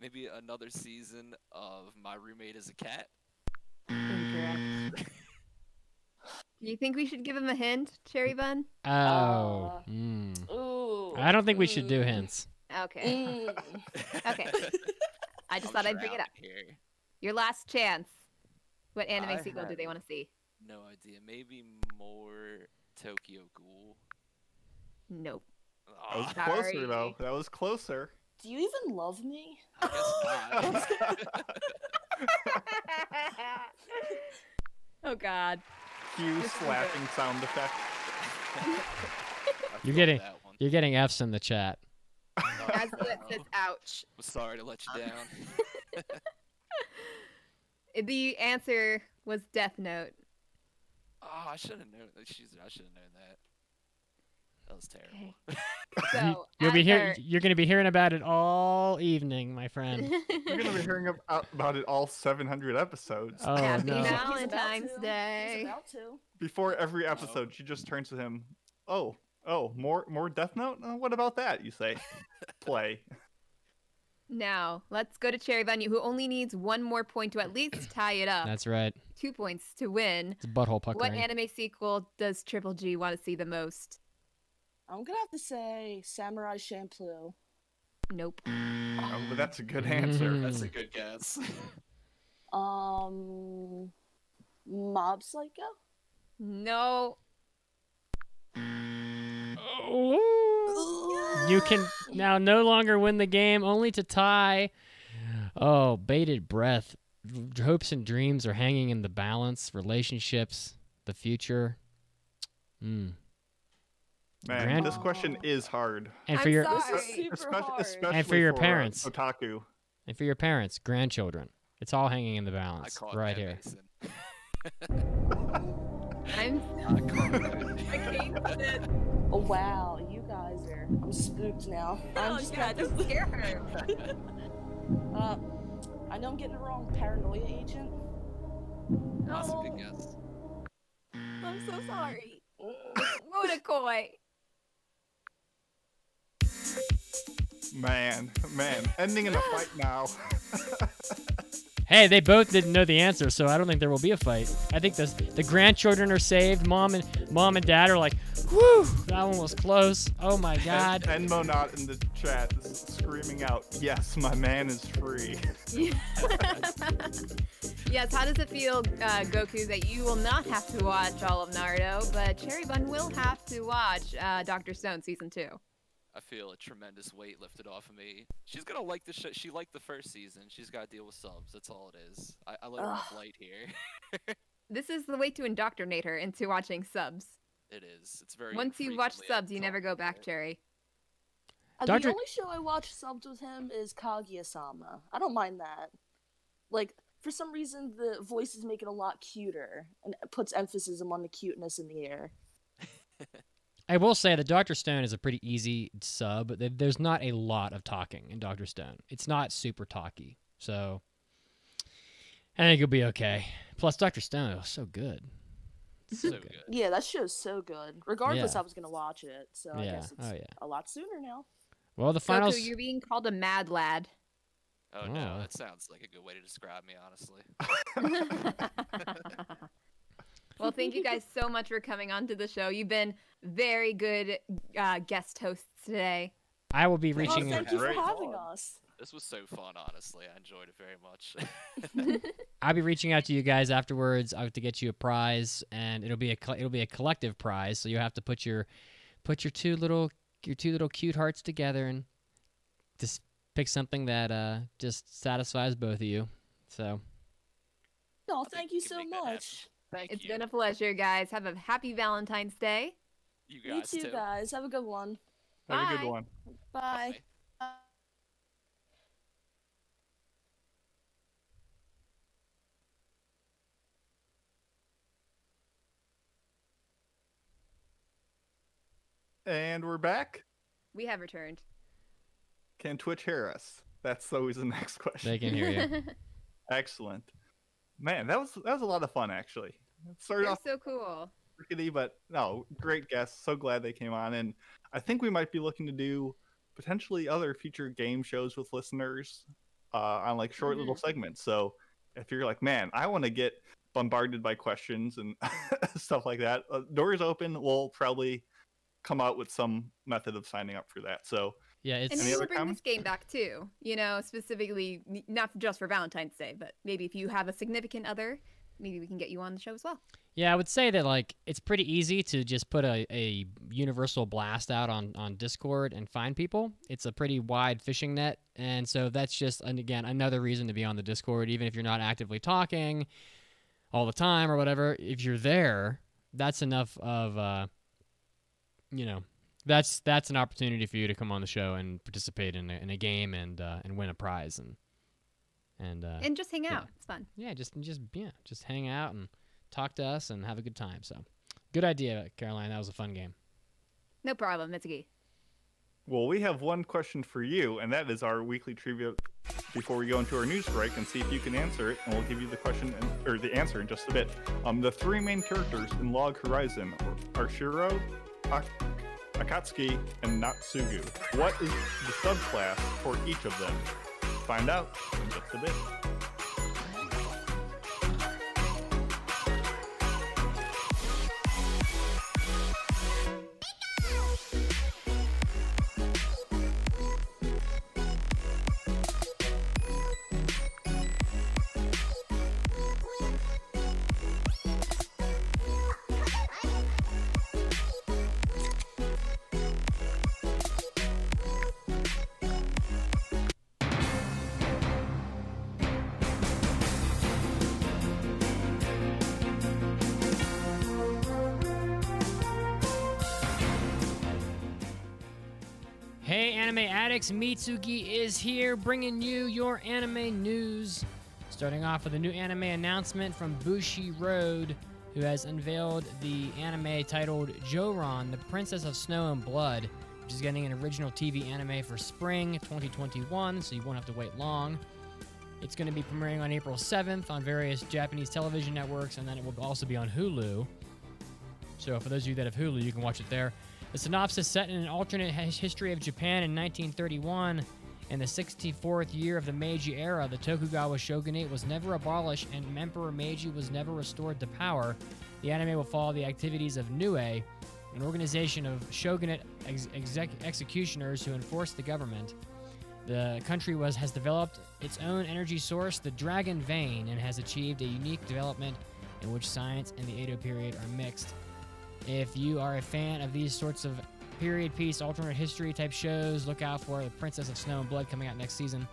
Maybe another season of My Roommate is a Cat? Incorrect. Do you think we should give him a hint, Cherry Bun? Oh. oh. Mm. Ooh. I don't think we should do hints. Okay. Okay. I just I'm thought I'd bring it up. Here. Your last chance. What anime I sequel do they want to see? No idea. Maybe more... Tokyo Ghoul. Nope. That was Sorry. closer though. That was closer. Do you even love me? I guess not. Oh God. Cue slapping sound effect. You're getting you're getting F's in the chat. That's what says ouch. I'm sorry to let you down. The answer was Death Note. Oh, I should have known. She's, I should have known that. That was terrible. Okay. So, You'll be hearing. You're going to be hearing about it all evening, my friend. You're going to be hearing about it all seven hundred episodes. Oh, Happy no. Valentine's Day. He's about to. Before every episode, oh. she just turns to him. Oh, oh, more, more Death Note. Uh, what about that? You say, play. Now let's go to Cherry Bun, who only needs one more point to at least tie it up. That's right. Two points to win. It's a butthole puckering. What anime sequel does Triple G want to see the most? I'm gonna have to say Samurai Champloo. Nope. Oh, but that's a good answer. Mm. That's a good guess. um, Mob Psycho. No. Oh. You can now no longer win the game, only to tie. Oh, bated breath. Hopes and dreams are hanging in the balance. Relationships, the future. Mm. Man, Grand this question is hard. And for I'm your, sorry. Especially and for your for parents, otaku, and for your parents, grandchildren. It's all hanging in the balance right here. I'm. Oh, wow, you guys are. I'm spooked now. I'm oh, just yeah, don't scare her. uh, I know I'm getting the wrong paranoia agent. That's oh. a big guess. I'm so sorry. Wodokoi. Man, man, ending in a fight now. Hey, they both didn't know the answer, so I don't think there will be a fight. I think this, the grandchildren are saved. Mom and mom and dad are like, whew, that one was close. Oh my god. And, and Monat in the chat is screaming out, yes, my man is free. Yes, how does it feel, uh, Goku, that you will not have to watch all of Naruto, but Cherry Bun will have to watch uh, Doctor Stone Season two? I feel a tremendous weight lifted off of me. She's gonna like the show. She liked the first season. She's gotta deal with subs. That's all it is. I, I let her off light here. This is the way to indoctrinate her into watching subs. It is. It's very. Once you watch subs, you never go back, Cherry. Uh, Doctor... The only show I watch subs with him is Kaguya-sama. I don't mind that. Like, for some reason, the voices make it a lot cuter and it puts emphasis on the cuteness in the air. I will say that Doctor Stone is a pretty easy sub. There's not a lot of talking in Doctor Stone. It's not super talky, so I think it'll be okay. Plus, Doctor Stone is so good. So good. Yeah, that show's so good. Regardless, yeah. I was going to watch it, so yeah. I guess it's oh, yeah. a lot sooner now. Well, the finals... Goku, you're being called a mad lad. Oh, oh, no, that sounds like a good way to describe me, honestly. Well, thank you guys so much for coming on to the show. You've been very good uh, guest hosts today. I will be reaching out. Oh, thank you for having us. This was so fun, honestly. I enjoyed it very much. I'll be reaching out to you guys afterwards. I'll have to get you a prize, and it'll be a it'll be a collective prize. So you have to put your put your two little your two little cute hearts together and just pick something that uh, just satisfies both of you. So. No, thank you so much. Thank it's you. been a pleasure, guys. Have a happy Valentine's Day. You guys you too, too, guys. Have a good one. Have Bye. a good one. Bye. Bye. And we're back. We have returned. Can Twitch hear us? That's always the next question. They can hear you. Excellent. Man, that was that was a lot of fun, actually. Started off so cool, rickety, but no, great guests. So glad they came on, and I think we might be looking to do potentially other future game shows with listeners uh, on like short mm-hmm. little segments. So if you're like, man, I want to get bombarded by questions and stuff like that, uh, doors open. We'll probably come out with some method of signing up for that. So yeah, it's... and maybe we'll bring comments? this game back too. You know, specifically not just for Valentine's Day, but maybe if you have a significant other. Maybe we can get you on the show as well. Yeah, I would say that like it's pretty easy to just put a, a universal blast out on, on Discord and find people. It's a pretty wide fishing net. And so that's just, and again, another reason to be on the Discord, even if you're not actively talking all the time or whatever. If you're there, that's enough of, uh, you know, that's that's an opportunity for you to come on the show and participate in a, in a game and uh, and win a prize. And And, uh, and just hang out. Yeah. It's fun. Yeah, just just yeah, just hang out and talk to us and have a good time. So, good idea, Caroline. That was a fun game. No problem, Mitsuki. Well, we have one question for you, and that is our weekly trivia before we go into our news break and see if you can answer it. And we'll give you the question in, or the answer in just a bit. Um, the three main characters in Log Horizon are Shiro, Ak Akatsuki, and Natsugu. What is the subclass for each of them? Find out in just a bit. Anime Addicts, Mitsuki is here bringing you your anime news. Starting off with a new anime announcement from Bushi Road, who has unveiled the anime titled Joran, the Princess of Snow and Blood, which is getting an original T V anime for spring twenty twenty-one, so you won't have to wait long. It's going to be premiering on April seventh on various Japanese television networks, and then it will also be on Hulu. So for those of you that have Hulu, you can watch it there. The synopsis, set in an alternate history of Japan in nineteen thirty-one, In the sixty-fourth year of the Meiji era, the Tokugawa shogunate was never abolished and Emperor Meiji was never restored to power. The anime will follow the activities of Nue, an organization of shogunate ex exec executioners who enforce the government. The country was, has developed its own energy source, the Dragon Vein, and has achieved a unique development in which science and the Edo period are mixed. If you are a fan of these sorts of period piece, alternate history type shows, look out for The Princess of Snow and Blood coming out next season.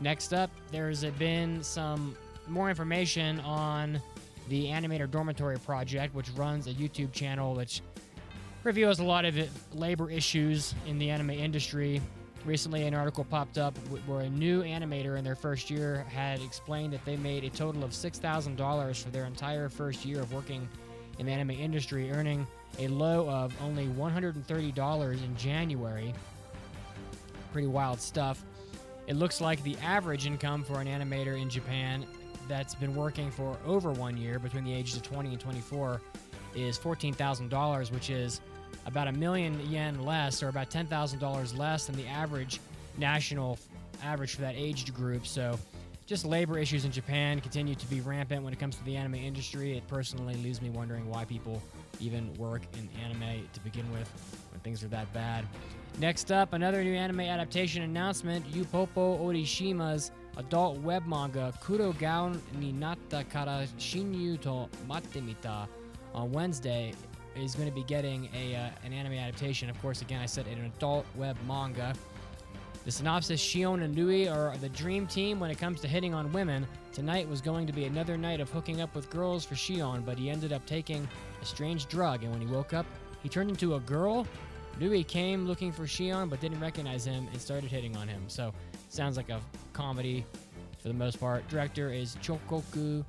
Next up, there's been some more information on the Animator Dormitory Project, which runs a YouTube channel which reveals a lot of it, labor issues in the anime industry. Recently, an article popped up where a new animator in their first year had explained that they made a total of six thousand dollars for their entire first year of working in the anime industry, earning a low of only one hundred thirty dollars in January. Pretty wild stuff. It looks like the average income for an animator in Japan that's been working for over one year between the ages of twenty and twenty-four is fourteen thousand dollars, which is about a million yen less, or about ten thousand dollars less than the average national average for that aged group. So just labor issues in Japan continue to be rampant when it comes to the anime industry. It personally leaves me wondering why people even work in anime to begin with when things are that bad. Next up, another new anime adaptation announcement, Yupopo Orishima's adult web manga Kurogao ni Natta Kara Shinyu to Matemita on Wednesday is going to be getting a uh, an anime adaptation. Of course, again, I said an adult web manga. The synopsis, Shion and Nui are the dream team when it comes to hitting on women. Tonight was going to be another night of hooking up with girls for Shion, but he ended up taking a strange drug, and when he woke up, he turned into a girl. Nui came looking for Shion, but didn't recognize him and started hitting on him. So, sounds like a comedy for the most part. Director is Chokoku,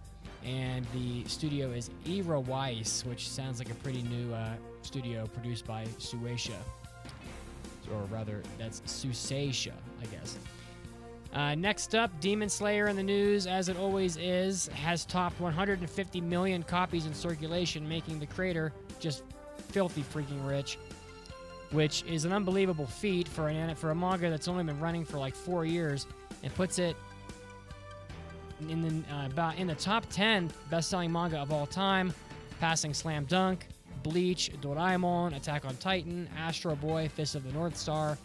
and the studio is Ira Weiss, which sounds like a pretty new uh, studio produced by Sueisha. Or rather, that's Sueisha, I guess. Uh, next up, Demon Slayer in the news, as it always is, has topped one hundred fifty million copies in circulation, making the creator just filthy freaking rich, which is an unbelievable feat for an for a manga that's only been running for like four years, and puts it in the uh, about in the top ten best-selling manga of all time, passing Slam Dunk, Bleach, Doraemon, Attack on Titan, Astro Boy, Fist of the North Star,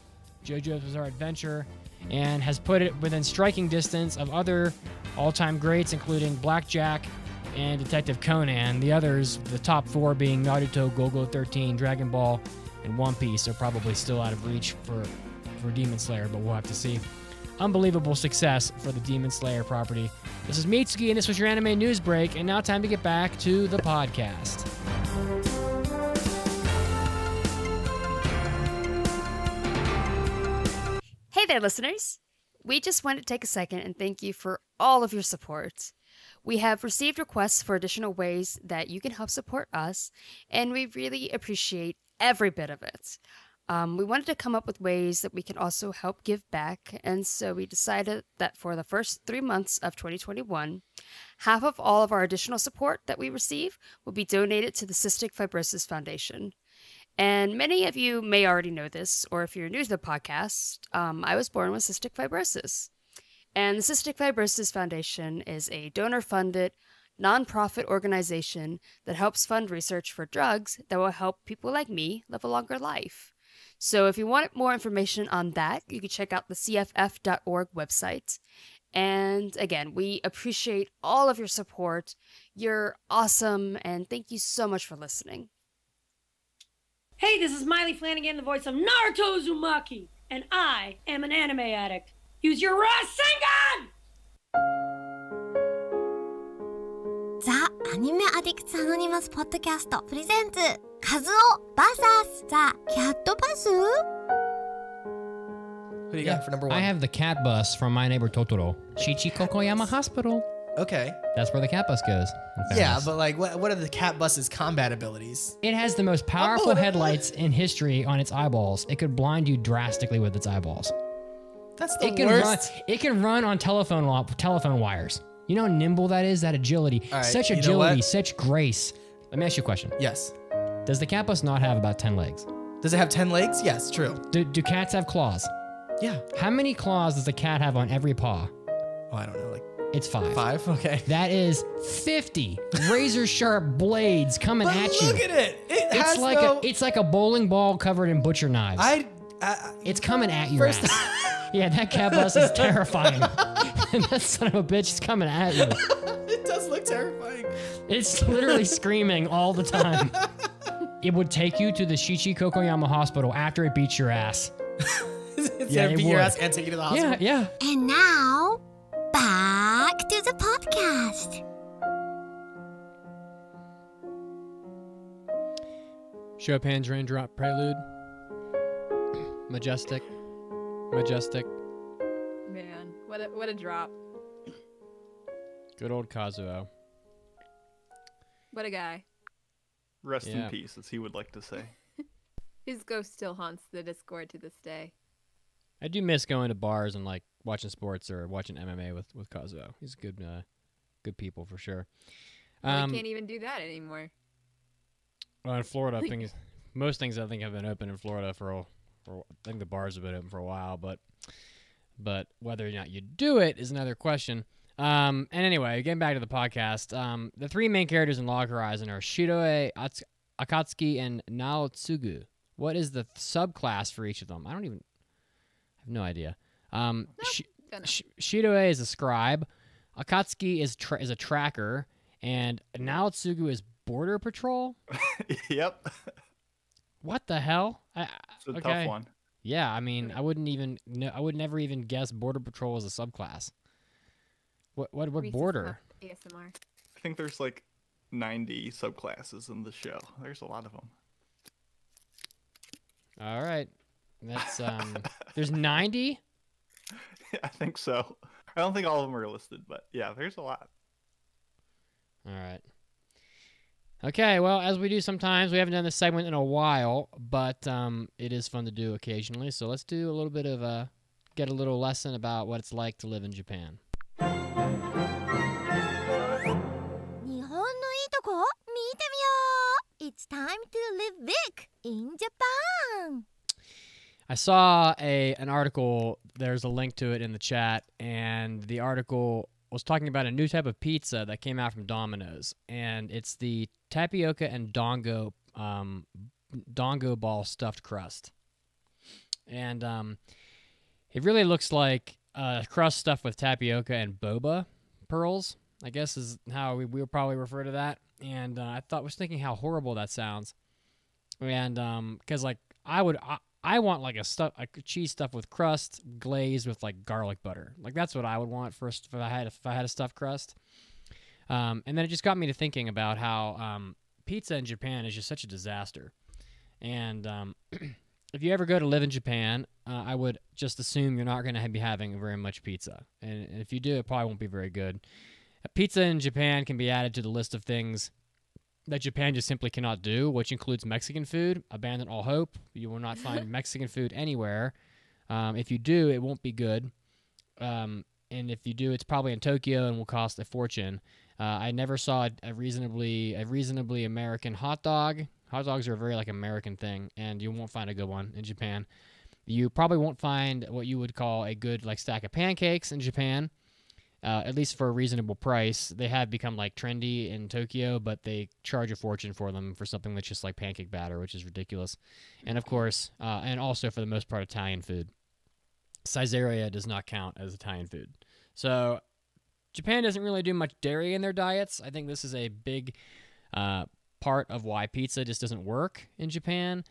JoJo's Bizarre Adventure, and has put it within striking distance of other all-time greats, including Blackjack and Detective Conan. The others, the top four being Naruto, Go-Go thirteen, Dragon Ball, and One Piece, are probably still out of reach for, for Demon Slayer, but we'll have to see. Unbelievable success for the Demon Slayer property. This is Mitsuki, and this was your anime news break, and now time to get back to the podcast. Hey there, listeners. We just wanted to take a second and thank you for all of your support. We have received requests for additional ways that you can help support us, and we really appreciate every bit of it. Um, we wanted to come up with ways that we can also help give back, and so we decided that for the first three months of twenty twenty-one, half of all of our additional support that we receive will be donated to the Cystic Fibrosis Foundation. And many of you may already know this, or if you're new to the podcast, um, I was born with cystic fibrosis. And the Cystic Fibrosis Foundation is a donor-funded, nonprofit organization that helps fund research for drugs that will help people like me live a longer life. So if you want more information on that, you can check out the C F F dot org website. And again, we appreciate all of your support. You're awesome, and thank you so much for listening. Hey, this is Miley Flanagan, the voice of Naruto Uzumaki, and I am an anime addict. Use your Rasengan! The Anime Addicts Anonymous Podcast presents Kazuo versus the Cat Bus. What do you yeah, got for number one? I have the Cat Bus from My Neighbor Totoro. Shichiko Koyama Hospital. Okay. That's where the cat bus goes. Yeah, but like, what, what are the cat bus's combat abilities? It has the most powerful oh. headlights in history on its eyeballs. It could blind you drastically with its eyeballs. That's the it can worst. Run, it can run on telephone telephone wires. You know how nimble that is? That agility. Right, such agility, such grace. Let me ask you a question. Yes. Does the cat bus not have about ten legs? Does it have ten legs? Yes, true. Do, do cats have claws? Yeah. How many claws does a cat have on every paw? Oh, I don't know. Like it's five. Five? Okay. That is fifty razor sharp blades coming but at look you. Look at it. It it's has like no... a, it's like a bowling ball covered in butcher knives. I. I it's coming at your first ass. Yeah, that cat bus is terrifying. And that son of a bitch is coming at you. It does look terrifying. It's literally screaming all the time. It would take you to the Shichi Kokoyama Hospital after it beats your ass. It's yeah, it beat would. Your ass and take you to the hospital. Yeah, yeah. And now, back to the podcast. Chopin's Raindrop Prelude. Majestic. Majestic. Man, what a, what a drop. Good old Kazuo. What a guy. Rest yeah. in peace, as he would like to say. His ghost still haunts the Discord to this day. I do miss going to bars and like watching sports or watching M M A with, with Kazuo. He's good uh, good people for sure. Um, we can't even do that anymore. Well, in Florida, I think most things I think have been open in Florida for a, for I think the bars have been open for a while, but but whether or not you do it is another question. Um, and anyway, getting back to the podcast, um, the three main characters in Log Horizon are Shiroe, Ats Akatsuki, and Naotsugu. What is the subclass for each of them? I don't even... I have no idea. Um, nope, Sh Sh Shiroe is a scribe, Akatsuki is, tra is a tracker, and Naotsugu is border patrol? Yep. What the hell? I, it's a okay. tough one. Yeah, I mean, I wouldn't even... No, I would never even guess border patrol is a subclass. What what what border? A S M R. I think there's like ninety subclasses in the show. There's a lot of them. All right, that's um. There's ninety. Yeah, I think so. I don't think all of them are listed, but yeah, there's a lot. All right. Okay, well, as we do sometimes, we haven't done this segment in a while, but um, it is fun to do occasionally. So let's do a little bit of a get a little lesson about what it's like to live in Japan. It's time to live big in Japan. I saw a an article, there's a link to it in the chat, and the article was talking about a new type of pizza that came out from Domino's, and it's the tapioca and dongo um, dongo ball stuffed crust. And um, it really looks like Uh, crust stuffed with tapioca and boba pearls, I guess is how we will probably refer to that. And uh, I thought was thinking how horrible that sounds. And um, cause like I would, I, I want like a stuff, a cheese stuffed with crust glazed with like garlic butter. Like that's what I would want first if I had if I had a stuffed crust. Um, and then it just got me to thinking about how um, pizza in Japan is just such a disaster. And um, if you ever go to live in Japan, uh, I would just assume you're not going to be having very much pizza. And if you do, it probably won't be very good. A pizza in Japan can be added to the list of things that Japan just simply cannot do, which includes Mexican food. Abandon all hope. You will not find Mexican food anywhere. Um, if you do, it won't be good. Um, and if you do, it's probably in Tokyo and will cost a fortune. Uh, I never saw a reasonably, a reasonably American hot dog. Hot dogs are a very like American thing, and you won't find a good one in Japan. You probably won't find what you would call a good like stack of pancakes in Japan, uh, at least for a reasonable price. They have become like trendy in Tokyo, but they charge a fortune for them for something that's just like pancake batter, which is ridiculous. And of course, uh, and also for the most part, Italian food. Caesarea does not count as Italian food. So Japan doesn't really do much dairy in their diets. I think this is a big uh, part of why pizza just doesn't work in Japan.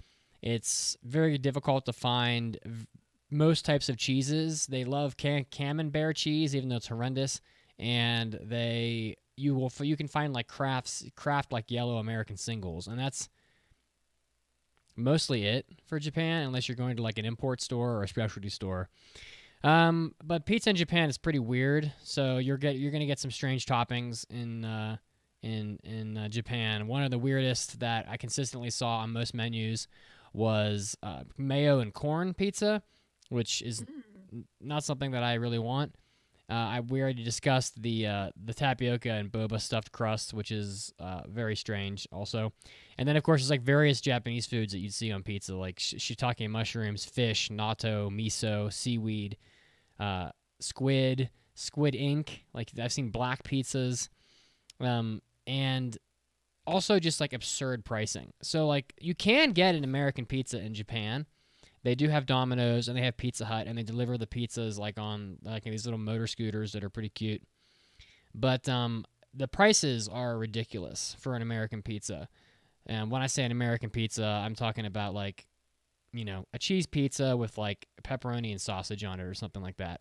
It's very difficult to find v most types of cheeses. They love cam camembert cheese, even though it's horrendous. And they you will you can find like crafts craft like yellow American singles, and that's mostly it for Japan, unless you're going to like an import store or a specialty store. Um, but pizza in Japan is pretty weird, so you're get you're gonna get some strange toppings in. Uh, in in uh, Japan. One of the weirdest that I consistently saw on most menus was uh, mayo and corn pizza, which is mm. not something that I really want. Uh, I, we already discussed the uh, the tapioca and boba stuffed crust, which is uh, very strange also. And then, of course, there's like various Japanese foods that you'd see on pizza, like sh shiitake mushrooms, fish, natto, miso, seaweed, uh, squid, squid ink. Like, I've seen black pizzas. Um, and also just like absurd pricing. So, like, you can get an American pizza in Japan. They do have Domino's, and they have Pizza Hut, and they deliver the pizzas like on like these little motor scooters that are pretty cute. But um, the prices are ridiculous for an American pizza. And when I say an American pizza, I'm talking about like, you know, a cheese pizza with like pepperoni and sausage on it or something like that.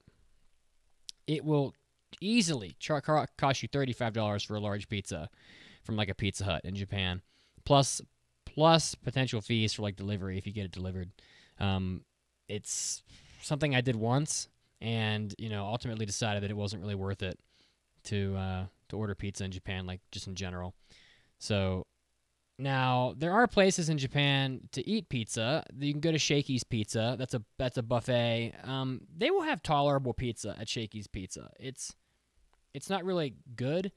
It will easily cost you thirty-five dollars for a large pizza from like a Pizza Hut in Japan, plus plus potential fees for like delivery if you get it delivered. Um, it's something I did once, and, you know, ultimately decided that it wasn't really worth it to, uh, to order pizza in Japan, like just in general. So now there are places in Japan to eat pizza. You can go to Shakey's Pizza. That's a, that's a buffet. Um, they will have tolerable pizza at Shakey's Pizza. It's, it's not really good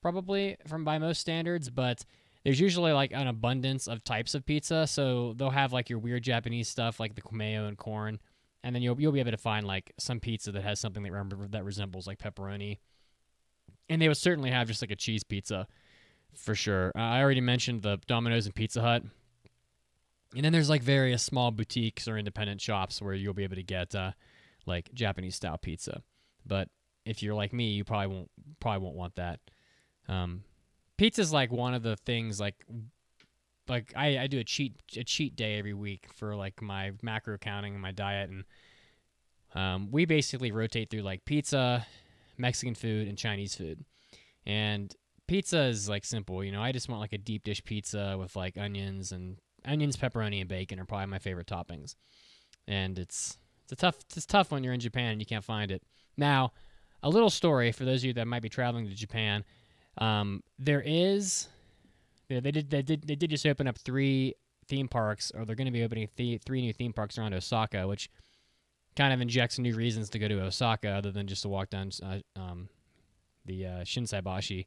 probably from by most standards, but there's usually like an abundance of types of pizza, so they'll have like your weird Japanese stuff like the mayo and corn, and then you'll you'll be able to find like some pizza that has something that remember that resembles like pepperoni, and they would certainly have just like a cheese pizza, for sure. Uh, I already mentioned the Domino's and Pizza Hut, and then there's like various small boutiques or independent shops where you'll be able to get uh, like Japanese style pizza, but if you're like me, you probably won't probably won't want that. Um, Pizza's like one of the things like like I, I do a cheat a cheat day every week for like my macro counting and my diet, and um, we basically rotate through like pizza, Mexican food, and Chinese food. And pizza is like simple, you know. I just want like a deep dish pizza with like onions and onions, pepperoni, and bacon are probably my favorite toppings. And it's it's a tough it's tough when you're in Japan and you can't find it. Now, a little story for those of you that might be traveling to Japan. Um, there is, they did, they did, they did just open up three theme parks, or they're going to be opening th three new theme parks around Osaka, which kind of injects new reasons to go to Osaka other than just to walk down, uh, um, the, uh, Shinsaibashi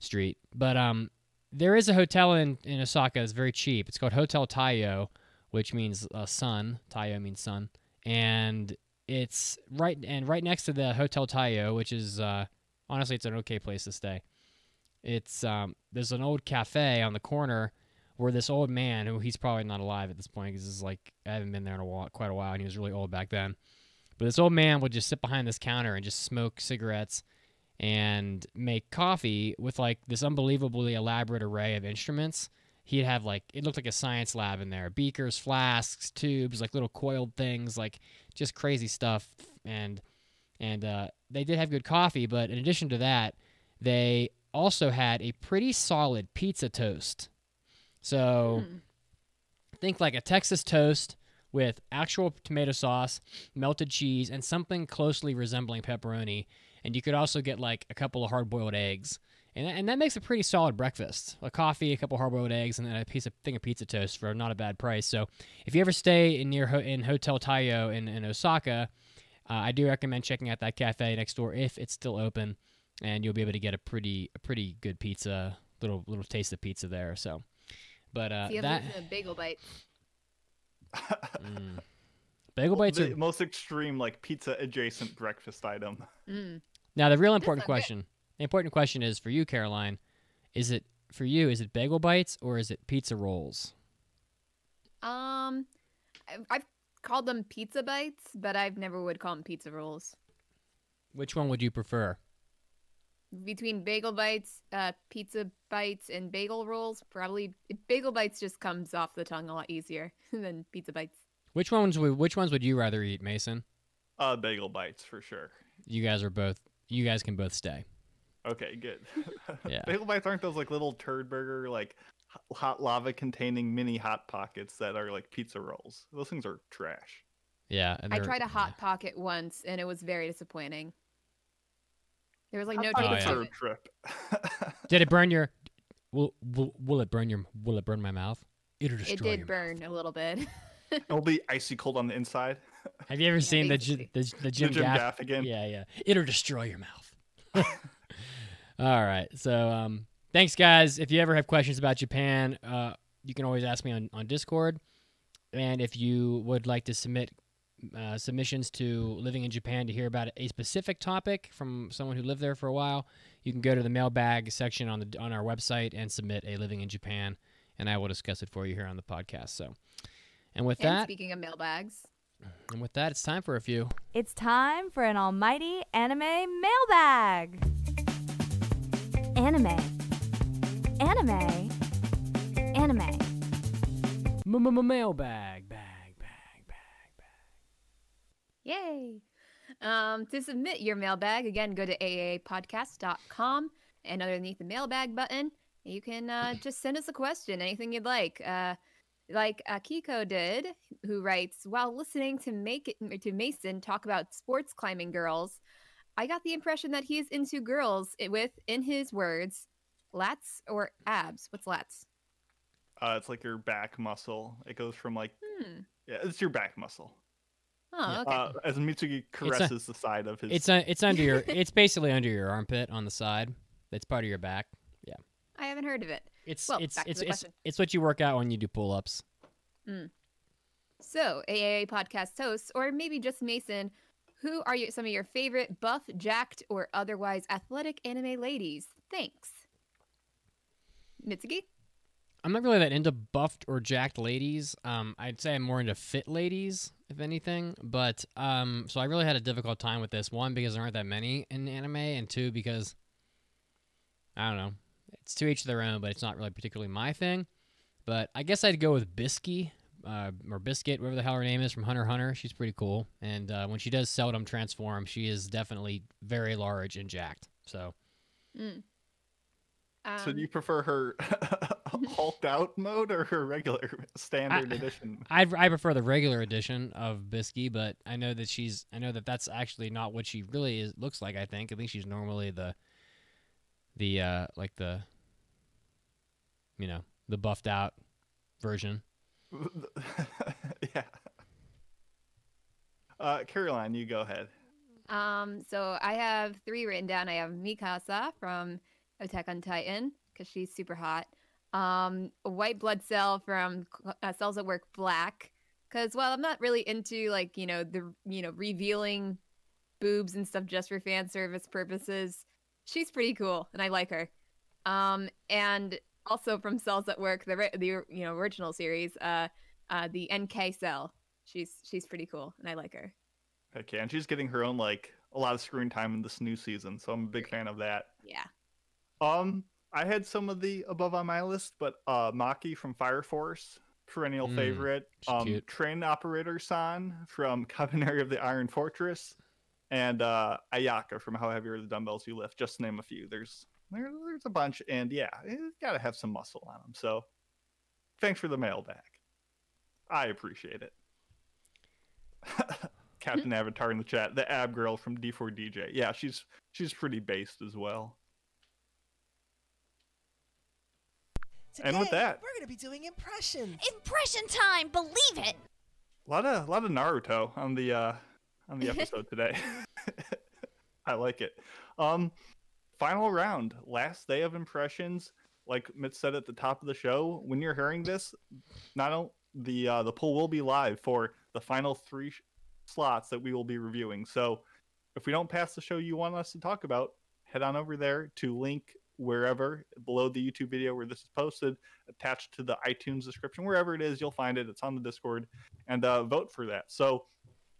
street. But, um, there is a hotel in, in Osaka that's very cheap. It's called Hotel Taiyo, which means, uh, sun. Taiyo means sun. And it's right, and right next to the Hotel Taiyo, which is, uh, honestly, it's an okay place to stay. It's um, there's an old cafe on the corner where this old man, who he's probably not alive at this point because it's like I haven't been there in a while, quite a while, and he was really old back then. But this old man would just sit behind this counter and just smoke cigarettes and make coffee with like this unbelievably elaborate array of instruments. He'd have like it looked like a science lab in there: beakers, flasks, tubes, like little coiled things, like just crazy stuff. And and uh, they did have good coffee, but in addition to that, they also had a pretty solid pizza toast. So mm. think like a Texas toast with actual tomato sauce, melted cheese, and something closely resembling pepperoni. And you could also get like a couple of hard-boiled eggs. And, th and that makes a pretty solid breakfast. A coffee, a couple of hard-boiled eggs, and then a piece of thing of pizza toast for not a bad price. So if you ever stay in, near ho in Hotel Taiyo in, in Osaka, uh, I do recommend checking out that cafe next door if it's still open. And you'll be able to get a pretty, a pretty good pizza, little, little taste of pizza there. So, but uh, See, that a bagel bite. Mm. Bagel well, bites the are most extreme, like pizza adjacent breakfast item. Mm. Now, the real important question, good. the important question is for you, Caroline, is it for you? Is it bagel bites or is it pizza rolls? Um, I've called them pizza bites, but I've never would call them pizza rolls. Which one would you prefer? Between bagel bites, uh, pizza bites, and bagel rolls, probably bagel bites just comes off the tongue a lot easier than pizza bites. Which ones would Which ones would you rather eat, Mason? Uh, bagel bites for sure. You guys are both. You guys can both stay. Okay, good. Yeah. Bagel bites aren't those like little turd burger, like hot lava containing mini hot pockets that are like pizza rolls. Those things are trash. Yeah, and I tried a hot yeah. pocket once, and it was very disappointing. There was like no taste oh, yeah. of trip. Did it burn your? Will, will will it burn your? Will it burn my mouth? It'll destroy it did your burn mouth. a little bit. It'll be icy cold on the inside. Have you ever seen the, the the the Jim, Jim Gaff? Gaff again? Yeah, yeah. It'll destroy your mouth. All right. So um, thanks, guys. If you ever have questions about Japan, uh, you can always ask me on, on Discord. And if you would like to submit uh, submissions to Living in Japan to hear about a specific topic from someone who lived there for a while, you can go to the mailbag section on the on our website and submit a Living in Japan, and I will discuss it for you here on the podcast. So, and with and that, speaking of mailbags, and with that, it's time for a few. It's time for an almighty anime mailbag. Anime, anime, anime. Mailbag, bag, bag, bag, bag. Yay! Um, to submit your mailbag, again, go to A A podcast dot com, and underneath the mailbag button, you can uh, just send us a question, anything you'd like. Uh, like Akiko did, who writes, while listening to make it, to Mason talk about sports climbing girls, I got the impression that he is into girls with, in his words, lats or abs. What's lats? Uh, it's like your back muscle. It goes from like, hmm. yeah, it's your back muscle. Oh, okay. Uh, as Mitsuki caresses a, the side of his, it's a, it's under your, it's basically under your armpit on the side. That's part of your back. Yeah. I haven't heard of it. It's well, it's it's it's, it's what you work out when you do pull-ups. Mm. So, A A A podcast hosts, or maybe just Mason, who are you, some of your favorite buff, jacked, or otherwise athletic anime ladies? Thanks, Mitsuki. I'm not really that into buffed or jacked ladies. Um, I'd say I'm more into fit ladies, if anything. But um, so I really had a difficult time with this. One, because there aren't that many in anime, and two, because I don't know. It's to each their own, but it's not really particularly my thing. But I guess I'd go with Bisky uh, or Biscuit, whatever the hell her name is, from Hunter x Hunter. She's pretty cool, and uh, when she does seldom transform, she is definitely very large and jacked. So. Mm. Um, so do you prefer her hulked out mode or her regular standard I, edition? I, I prefer the regular edition of Bisky, but I know that she's I know that that's actually not what she really is, looks like. I think I think she's normally the the uh, like the you know the buffed out version. Yeah. Uh, Caroline, you go ahead. Um. So I have three written down. I have Mikasa from Attack on Titan, because she's super hot. Um, a white blood cell from uh, Cells at Work Black, because while I'm not really into like you know the you know revealing boobs and stuff just for fan service purposes, she's pretty cool and I like her. Um, and also from Cells at Work, the the you know original series, uh, uh, the N K Cell, she's she's pretty cool and I like her. Okay, and she's getting her own like a lot of screen time in this new season, so I'm a big Great. fan of that. Yeah. Um, I had some of the above on my list, but uh, Maki from Fire Force, perennial mm, favorite. Um, Train Operator San from Covenant of the Iron Fortress, and uh, Ayaka from How Heavy Are the Dumbbells You Lift, just to name a few. There's there, there's a bunch, and yeah, you gotta have some muscle on them. So, thanks for the mailbag. I appreciate it. Captain Avatar in the chat, the ab girl from D four D J. Yeah, she's she's pretty based as well. Today, and with that, we're going to be doing impressions. Impression time, believe it. A lot of a lot of Naruto on the uh, on the episode today. I like it. Um, final round, last day of impressions. Like Mitch said at the top of the show, when you're hearing this, not only the uh, the poll will be live for the final three sh slots that we will be reviewing. So, if we don't pass the show you want us to talk about, head on over there to link. Wherever below the YouTube video where this is posted, attached to the iTunes description, wherever it is, you'll find it. It's on the Discord, and uh, vote for that. So,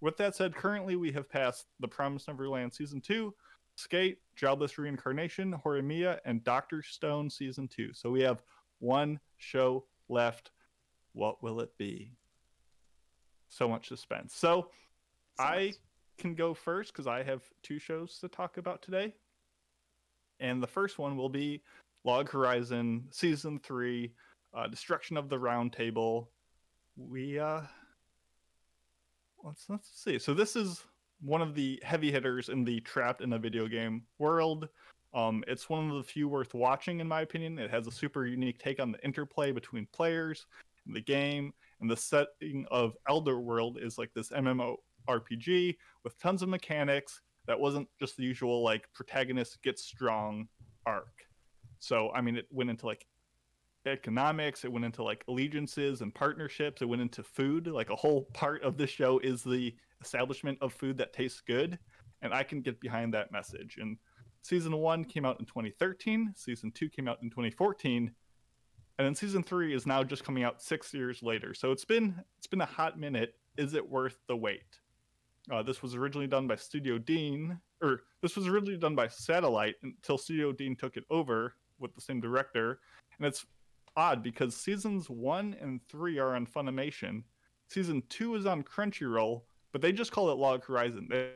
with that said, currently we have passed The Promised Neverland Season Two, Skate, Jobless Reincarnation, Horimiya, and Doctor Stone Season Two. So we have one show left. What will it be? So much suspense. So, so I much. can go first because I have two shows to talk about today. And the first one will be Log Horizon Season three, uh, Destruction of the Round Table. We, uh, let's, let's see. So this is one of the heavy hitters in the trapped in a video game world. Um, it's one of the few worth watching, in my opinion. It has a super unique take on the interplay between players and the game. And the setting of Elder World is like this M M O R P G with tons of mechanics that wasn't just the usual, like, protagonist gets strong arc. So, I mean, it went into, like, economics, it went into, like, allegiances and partnerships, it went into food. Like, a whole part of this show is the establishment of food that tastes good, and I can get behind that message. And season one came out in twenty thirteen, season two came out in twenty fourteen, and then season three is now just coming out six years later. So it's been it's been a hot minute. Is it worth the wait? Uh, this was originally done by Studio Deen, or this was originally done by Satellite until Studio Deen took it over with the same director. And it's odd because seasons one and three are on Funimation. Season two is on Crunchyroll, but they just call it Log Horizon. They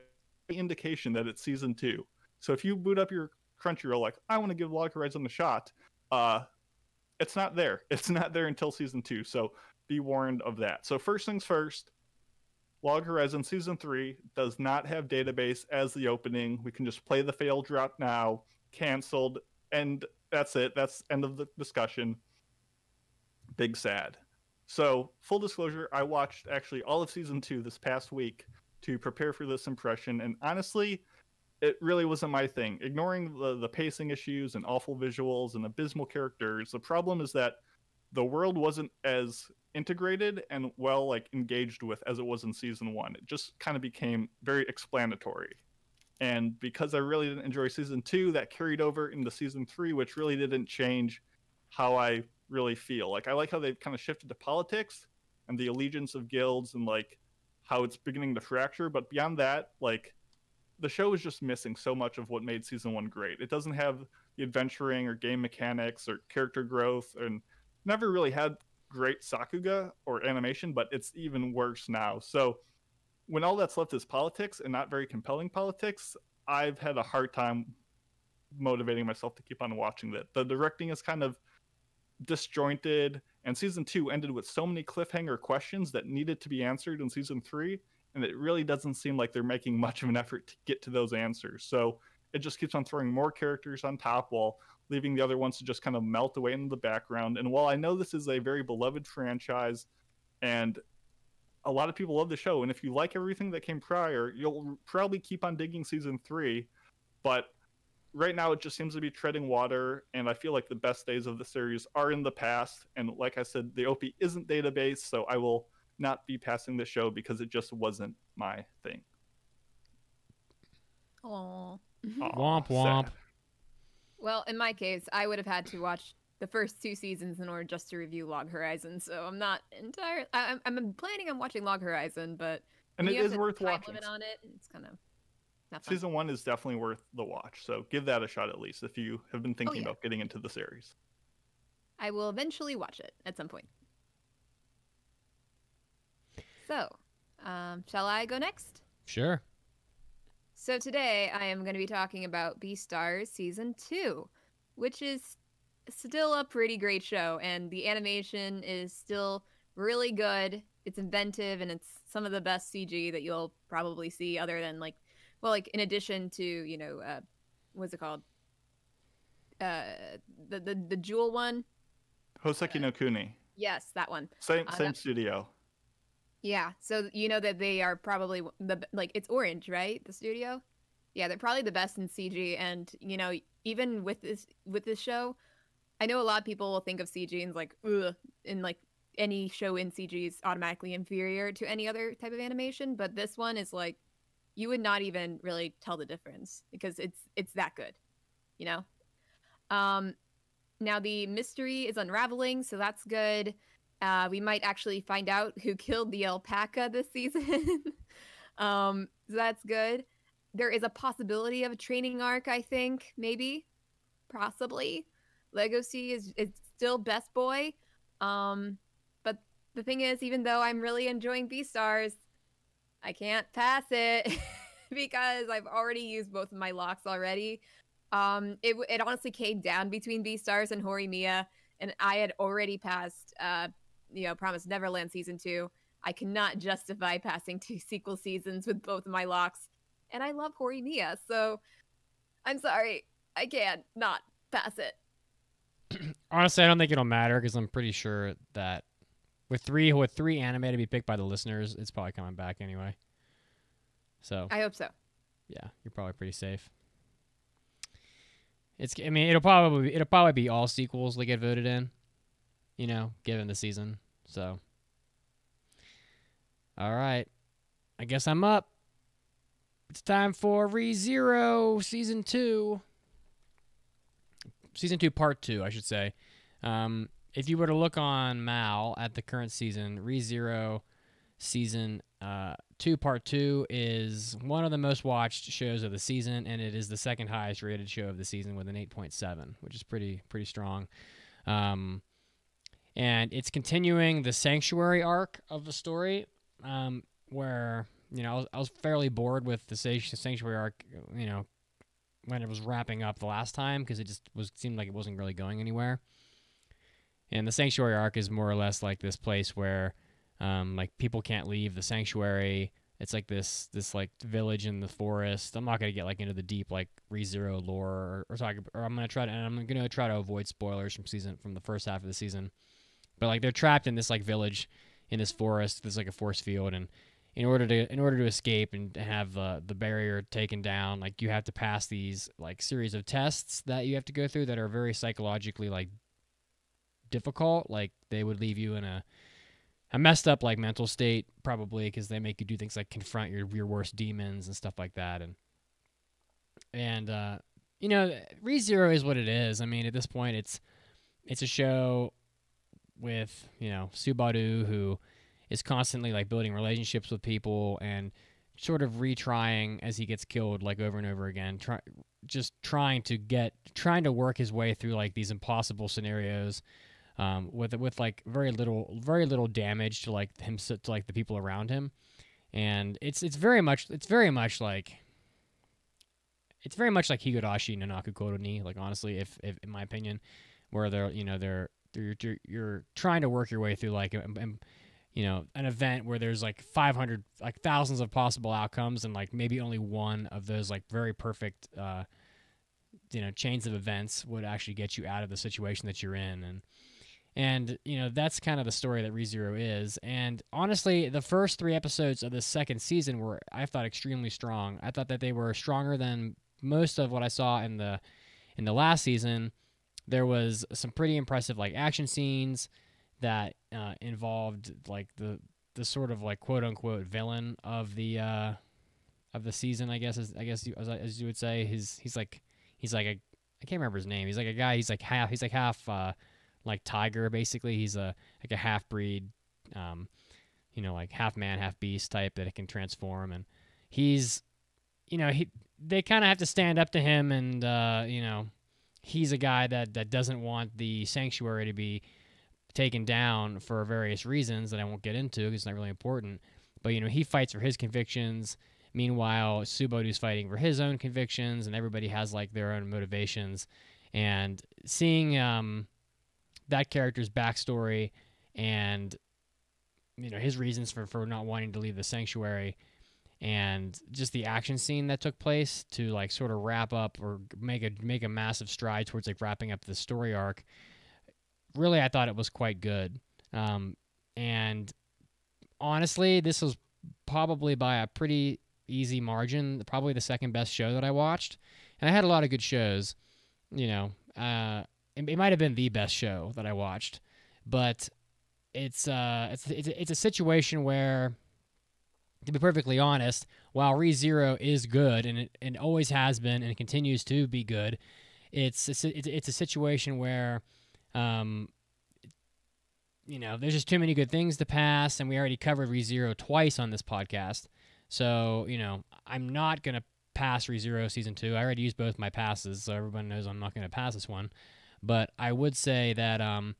have indication that it's season two. So if you boot up your Crunchyroll, like, I want to give Log Horizon a shot, uh, it's not there. It's not there until season two. So be warned of that. So first things first, Log Horizon season three does not have database as the opening. We can just play the fail drop now, canceled, and that's it. That's end of the discussion. Big sad. So full disclosure, I watched actually all of season two this past week to prepare for this impression. And honestly, it really wasn't my thing. Ignoring the, the pacing issues and awful visuals and abysmal characters, the problem is that the world wasn't as integrated and well like engaged with as it was in season one. It just kind of became very explanatory. And because I really didn't enjoy season two, that carried over into season three, which really didn't change how I really feel. Like, I like how they've kind of shifted to politics and the allegiance of guilds and like how it's beginning to fracture. But beyond that, like, the show is just missing so much of what made season one great. It doesn't have the adventuring or game mechanics or character growth, and never really had great Sakuga or animation, but it's even worse now. So when all that's left is politics, and not very compelling politics, I've had a hard time motivating myself to keep on watching that. The directing is kind of disjointed, and season two ended with so many cliffhanger questions that needed to be answered in season three. And it really doesn't seem like they're making much of an effort to get to those answers. So it just keeps on throwing more characters on top while leaving the other ones to just kind of melt away in the background. And while I know this is a very beloved franchise and a lot of people love the show, and if you like everything that came prior, you'll probably keep on digging season three. But right now it just seems to be treading water, and I feel like the best days of the series are in the past. And like I said, the O P isn't database, so I will not be passing the show because it just wasn't my thing. Aww. Aww, womp womp. Sad. Well, in my case, I would have had to watch the first two seasons in order just to review Log Horizon, so I'm not entirely. I'm, I'm planning on watching Log Horizon, but and it is worth watching. Limit on it, it's kind of not fun. Season one is definitely worth the watch, so give that a shot at least if you have been thinking oh, yeah. about getting into the series. I will eventually watch it at some point. So, um, shall I go next? Sure. So today I am going to be talking about Beastars Season two, which is still a pretty great show, and the animation is still really good. It's inventive, and it's some of the best C G that you'll probably see other than, like, well, like, in addition to, you know, uh, what's it called? Uh, the, the, the Jewel one? Hoseki uh, no Kuni. Yes, that one. Same, uh, same studio. Yeah, so you know that they are probably the like it's Orange, right? The studio. Yeah, they're probably the best in C G, and you know, even with this with this show, I know a lot of people will think of C G and like, ugh, and like any show in C G is automatically inferior to any other type of animation, but this one is like, you would not even really tell the difference because it's it's that good, you know. Um, now the mystery is unraveling, so that's good. Uh, we might actually find out who killed the alpaca this season. um, so that's good. There is a possibility of a training arc, I think. Maybe. Possibly. Legoshi is, is still best boy. Um, but the thing is, even though I'm really enjoying Beastars, I can't pass it because I've already used both of my locks already. Um, it, it honestly came down between Beastars and Horimiya, and I had already passed... Uh, you know, Promised Neverland season two. I cannot justify passing two sequel seasons with both of my locks, and I love Horimiya, so I'm sorry, I can't not pass it. Honestly, I don't think it'll matter because I'm pretty sure that with three with three anime to be picked by the listeners, it's probably coming back anyway. So I hope so. Yeah, you're probably pretty safe. It's. I mean, it'll probably it'll probably be all sequels that get voted in, you know, given the season. So, all right, I guess I'm up. It's time for ReZero season two. Season two, part two, I should say. Um, if you were to look on Mal at the current season, ReZero season uh, two, part two is one of the most watched shows of the season, and it is the second highest rated show of the season with an eight point seven, which is pretty pretty strong. Um, and it's continuing the Sanctuary arc of the story, um, where you know I was, I was fairly bored with the Sanctuary arc, you know, when it was wrapping up the last time, because it just was seemed like it wasn't really going anywhere. And the Sanctuary arc is more or less like this place where, um, like, people can't leave the Sanctuary. It's like this, this like, village in the forest. I'm not gonna get like into the deep like ReZero lore or, or talk, or I'm gonna try to, and I'm gonna try to avoid spoilers from season from the first half of the season. But like, they're trapped in this like village, in this forest. There's like a force field, and in order to in order to escape and have uh, the barrier taken down, like, you have to pass these like series of tests that you have to go through that are very psychologically like difficult. Like, they would leave you in a a messed up like mental state, probably, because they make you do things like confront your your worst demons and stuff like that. And and uh, you know, ReZero is what it is. I mean, at this point, it's it's a show with, you know, Subaru, who is constantly like building relationships with people and sort of retrying as he gets killed, like, over and over again, try, just trying to get trying to work his way through like these impossible scenarios. Um, with with like very little very little damage to like him to like the people around him, and it's it's very much it's very much like it's very much like Higurashi no Nakukoro ni, like, honestly, if, if in my opinion, where they're you know they're, they're you're, you're trying to work your way through like a, a, you know an event where there's like five hundred like thousands of possible outcomes, and like maybe only one of those like very perfect uh, you know chains of events would actually get you out of the situation that you're in. And And, you know, that's kind of the story that ReZero is. And honestly, the first three episodes of the second season were, I thought, extremely strong. I thought that they were stronger than most of what I saw in the in the last season. There was some pretty impressive, like, action scenes that uh, involved, like, the, the sort of, like, quote-unquote villain of the uh, of the season, I guess, as, I guess as, as you would say. His, he's, like, he's like a, I can't remember his name. He's, like, a guy, he's, like, half, he's, like, half, uh, like tiger, basically. He's a like a half breed, um, you know, like half man, half beast type that it can transform. And he's, you know, he they kind of have to stand up to him, and uh, you know, he's a guy that that doesn't want the Sanctuary to be taken down for various reasons that I won't get into, because it's not really important. But you know, he fights for his convictions. Meanwhile, Subaru's fighting for his own convictions, and everybody has like their own motivations. And seeing, um. that character's backstory and, you know, his reasons for, for not wanting to leave the Sanctuary, and just the action scene that took place to like sort of wrap up or make a make a massive stride towards like wrapping up the story arc. Really, I thought it was quite good. Um, and honestly, this was probably by a pretty easy margin, probably the second best show that I watched. And I had a lot of good shows, you know, uh, it might have been the best show that I watched, but it's uh, it's it's it's a situation where, to be perfectly honest, while ReZero is good and it and always has been and continues to be good, it's it's it's a situation where, um, you know, there's just too many good things to pass, and we already covered ReZero twice on this podcast, so you know I'm not gonna pass ReZero season two. I already used both my passes, so everyone knows I'm not gonna pass this one. But I would say that, um,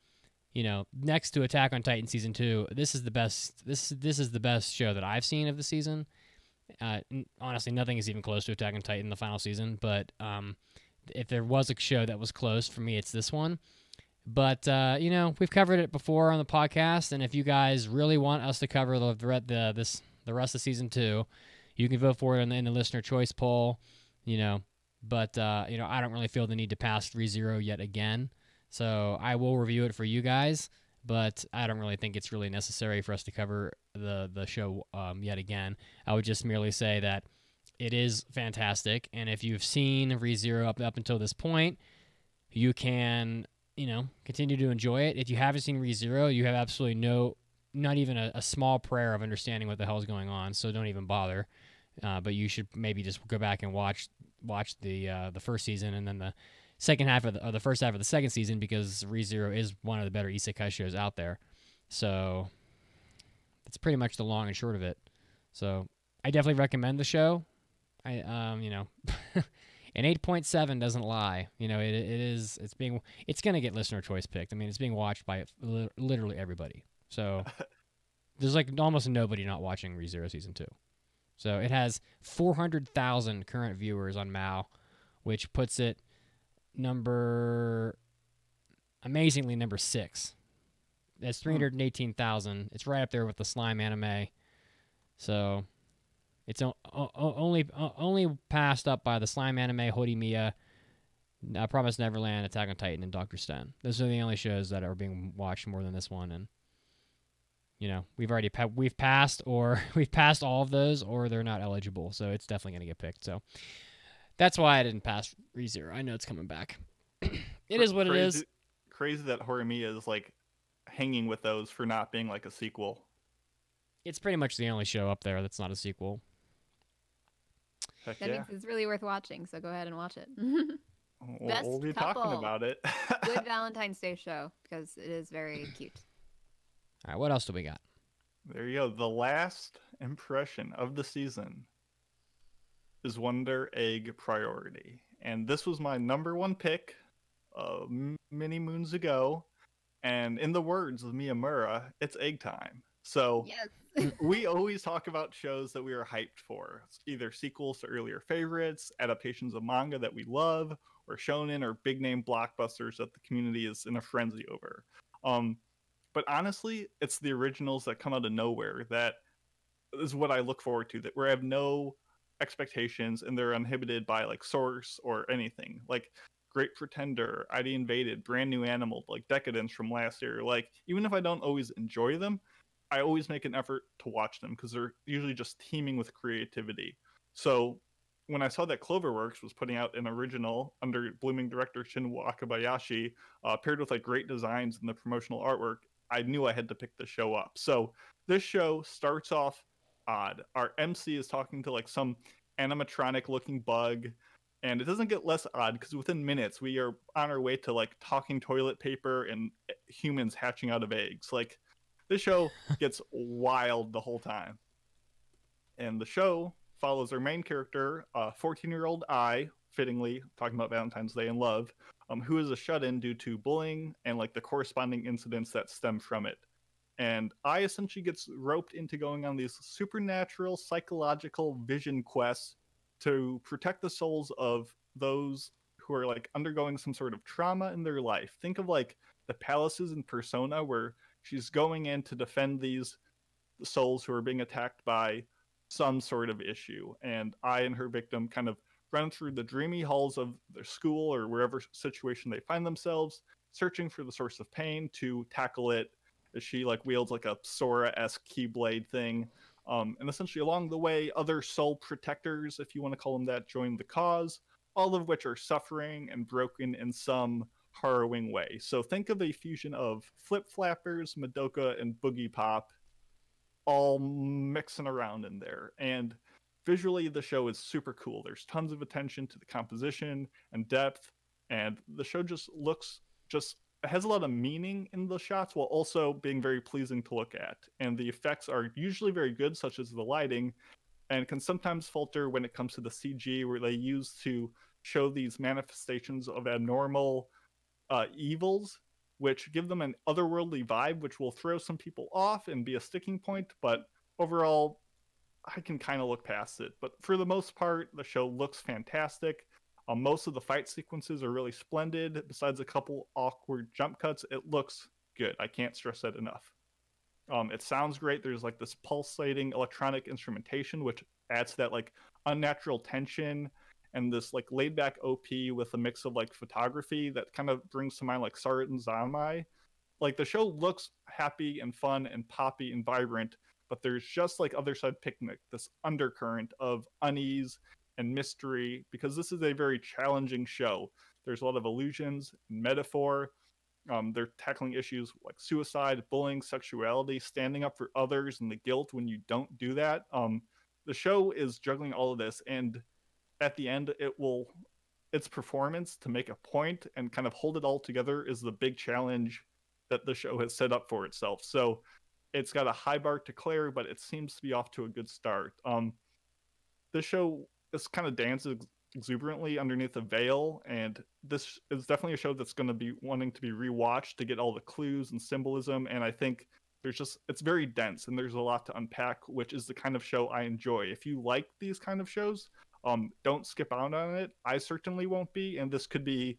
you know, next to Attack on Titan season two, this is the best. This this is the best show that I've seen of the season. Uh, honestly, nothing is even close to Attack on Titan, the final season. But um, if there was a show that was close for me, it's this one. But uh, you know, we've covered it before on the podcast, and if you guys really want us to cover the the this the rest of season two, you can vote for it in the, in the listener choice poll. You know. But, uh, you know, I don't really feel the need to pass ReZero yet again. So I will review it for you guys. but I don't really think it's really necessary for us to cover the, the show um, yet again. I would just merely say that it is fantastic, and if you've seen ReZero up, up until this point, you can, you know, continue to enjoy it. If you haven't seen ReZero, you have absolutely no, not even a, a small prayer of understanding what the hell is going on, so don't even bother. Uh, but you should maybe just go back and watch watch the uh, the first season and then the second half of the, or the first half of the second season, because ReZero is one of the better isekai shows out there. So that's pretty much the long and short of it. So I definitely recommend the show. I um you know, an eight point seven doesn't lie. You know, it it is it's being it's going to get listener choice picked. I mean, it's being watched by literally everybody. So there's like almost nobody not watching ReZero season two. So it has four hundred thousand current viewers on M A U, which puts it number, amazingly, number six. That's three hundred eighteen thousand. It's right up there with the slime anime. So it's o- o- only o- only passed up by the slime anime, Horimiya, I Promise Neverland, Attack on Titan, and Doctor Stone. Those are the only shows that are being watched more than this one, and you know, we've already pa- we've passed or we've passed all of those, or they're not eligible, so it's definitely going to get picked. So that's why I didn't pass ReZero. I know it's coming back. it Cra- is what crazy, it is. Crazy that Horimiya is like hanging with those for not being like a sequel. It's pretty much the only show up there that's not a sequel. Heck that yeah. means it's really worth watching. So go ahead and watch it. we'll, Best we'll be couple. talking about it. Good Valentine's Day show, because it is very cute. All right, what else do we got? There you go. The last impression of the season is Wonder Egg Priority. And this was my number one pick uh, many moons ago. And in the words of Miyamura, it's egg time. So yes. we always talk about shows that we are hyped for. It's either sequels to earlier favorites, adaptations of manga that we love, or shonen or big-name blockbusters that the community is in a frenzy over. Um... But honestly, it's the originals that come out of nowhere that is what I look forward to, that where I have no expectations and they're uninhibited by like source or anything. Like Great Pretender, I D Invaded, Brand New Animal, like Decadence from last year. Like, even if I don't always enjoy them, I always make an effort to watch them because they're usually just teeming with creativity. So when I saw that Cloverworks was putting out an original under blooming director Shinwo Akabayashi, uh, paired with like great designs in the promotional artwork, I knew I had to pick the show up. So this show starts off odd. Our M C is talking to like some animatronic looking bug, and it doesn't get less odd because within minutes we are on our way to like talking toilet paper and humans hatching out of eggs. Like, this show gets wild the whole time. And the show follows our main character, uh, fourteen-year-old I, fittingly talking about Valentine's Day and love, Um, who is a shut-in due to bullying and like the corresponding incidents that stem from it. And I essentially gets roped into going on these supernatural psychological vision quests to protect the souls of those who are like undergoing some sort of trauma in their life. Think of like the palaces in Persona, where she's going in to defend these souls who are being attacked by some sort of issue. And I and her victim kind of run through the dreamy halls of their school or wherever situation they find themselves, searching for the source of pain to tackle it, as she like wields like a Sora-esque keyblade thing. Um, and essentially along the way, other soul protectors, if you want to call them that, join the cause, all of which are suffering and broken in some harrowing way. So think of a fusion of Flip Flappers, Madoka, and Boogie Pop all mixing around in there. And visually, the show is super cool. There's tons of attention to the composition and depth, and the show just looks, just has a lot of meaning in the shots while also being very pleasing to look at. And the effects are usually very good, such as the lighting, and can sometimes falter when it comes to the C G, where they use to show these manifestations of abnormal uh, evils, which give them an otherworldly vibe, which will throw some people off and be a sticking point. But overall, I can kind of look past it, but for the most part, the show looks fantastic. Uh, most of the fight sequences are really splendid. Besides a couple awkward jump cuts, it looks good. I can't stress that enough. Um, it sounds great. There's like this pulsating electronic instrumentation, which adds to that like unnatural tension and this like laid back O P with a mix of like photography that kind of brings to mind like Saraton Zanmai. Like, the show looks happy and fun and poppy and vibrant, but there's just, like, Other Side Picnic, this undercurrent of unease and mystery, because this is a very challenging show. There's a lot of allusions, metaphor. Um, they're tackling issues like suicide, bullying, sexuality, standing up for others, and the guilt when you don't do that. Um, the show is juggling all of this, and at the end, it will its performance to make a point and kind of hold it all together is the big challenge that the show has set up for itself. So it's got a high bar to clear, but it seems to be off to a good start. Um, this show is kind of dances exuberantly underneath a veil, and this is definitely a show that's going to be wanting to be rewatched to get all the clues and symbolism. And I think there's just, it's very dense and there's a lot to unpack, which is the kind of show I enjoy. If you like these kind of shows, um, don't skip out on it. I certainly won't be. And this could be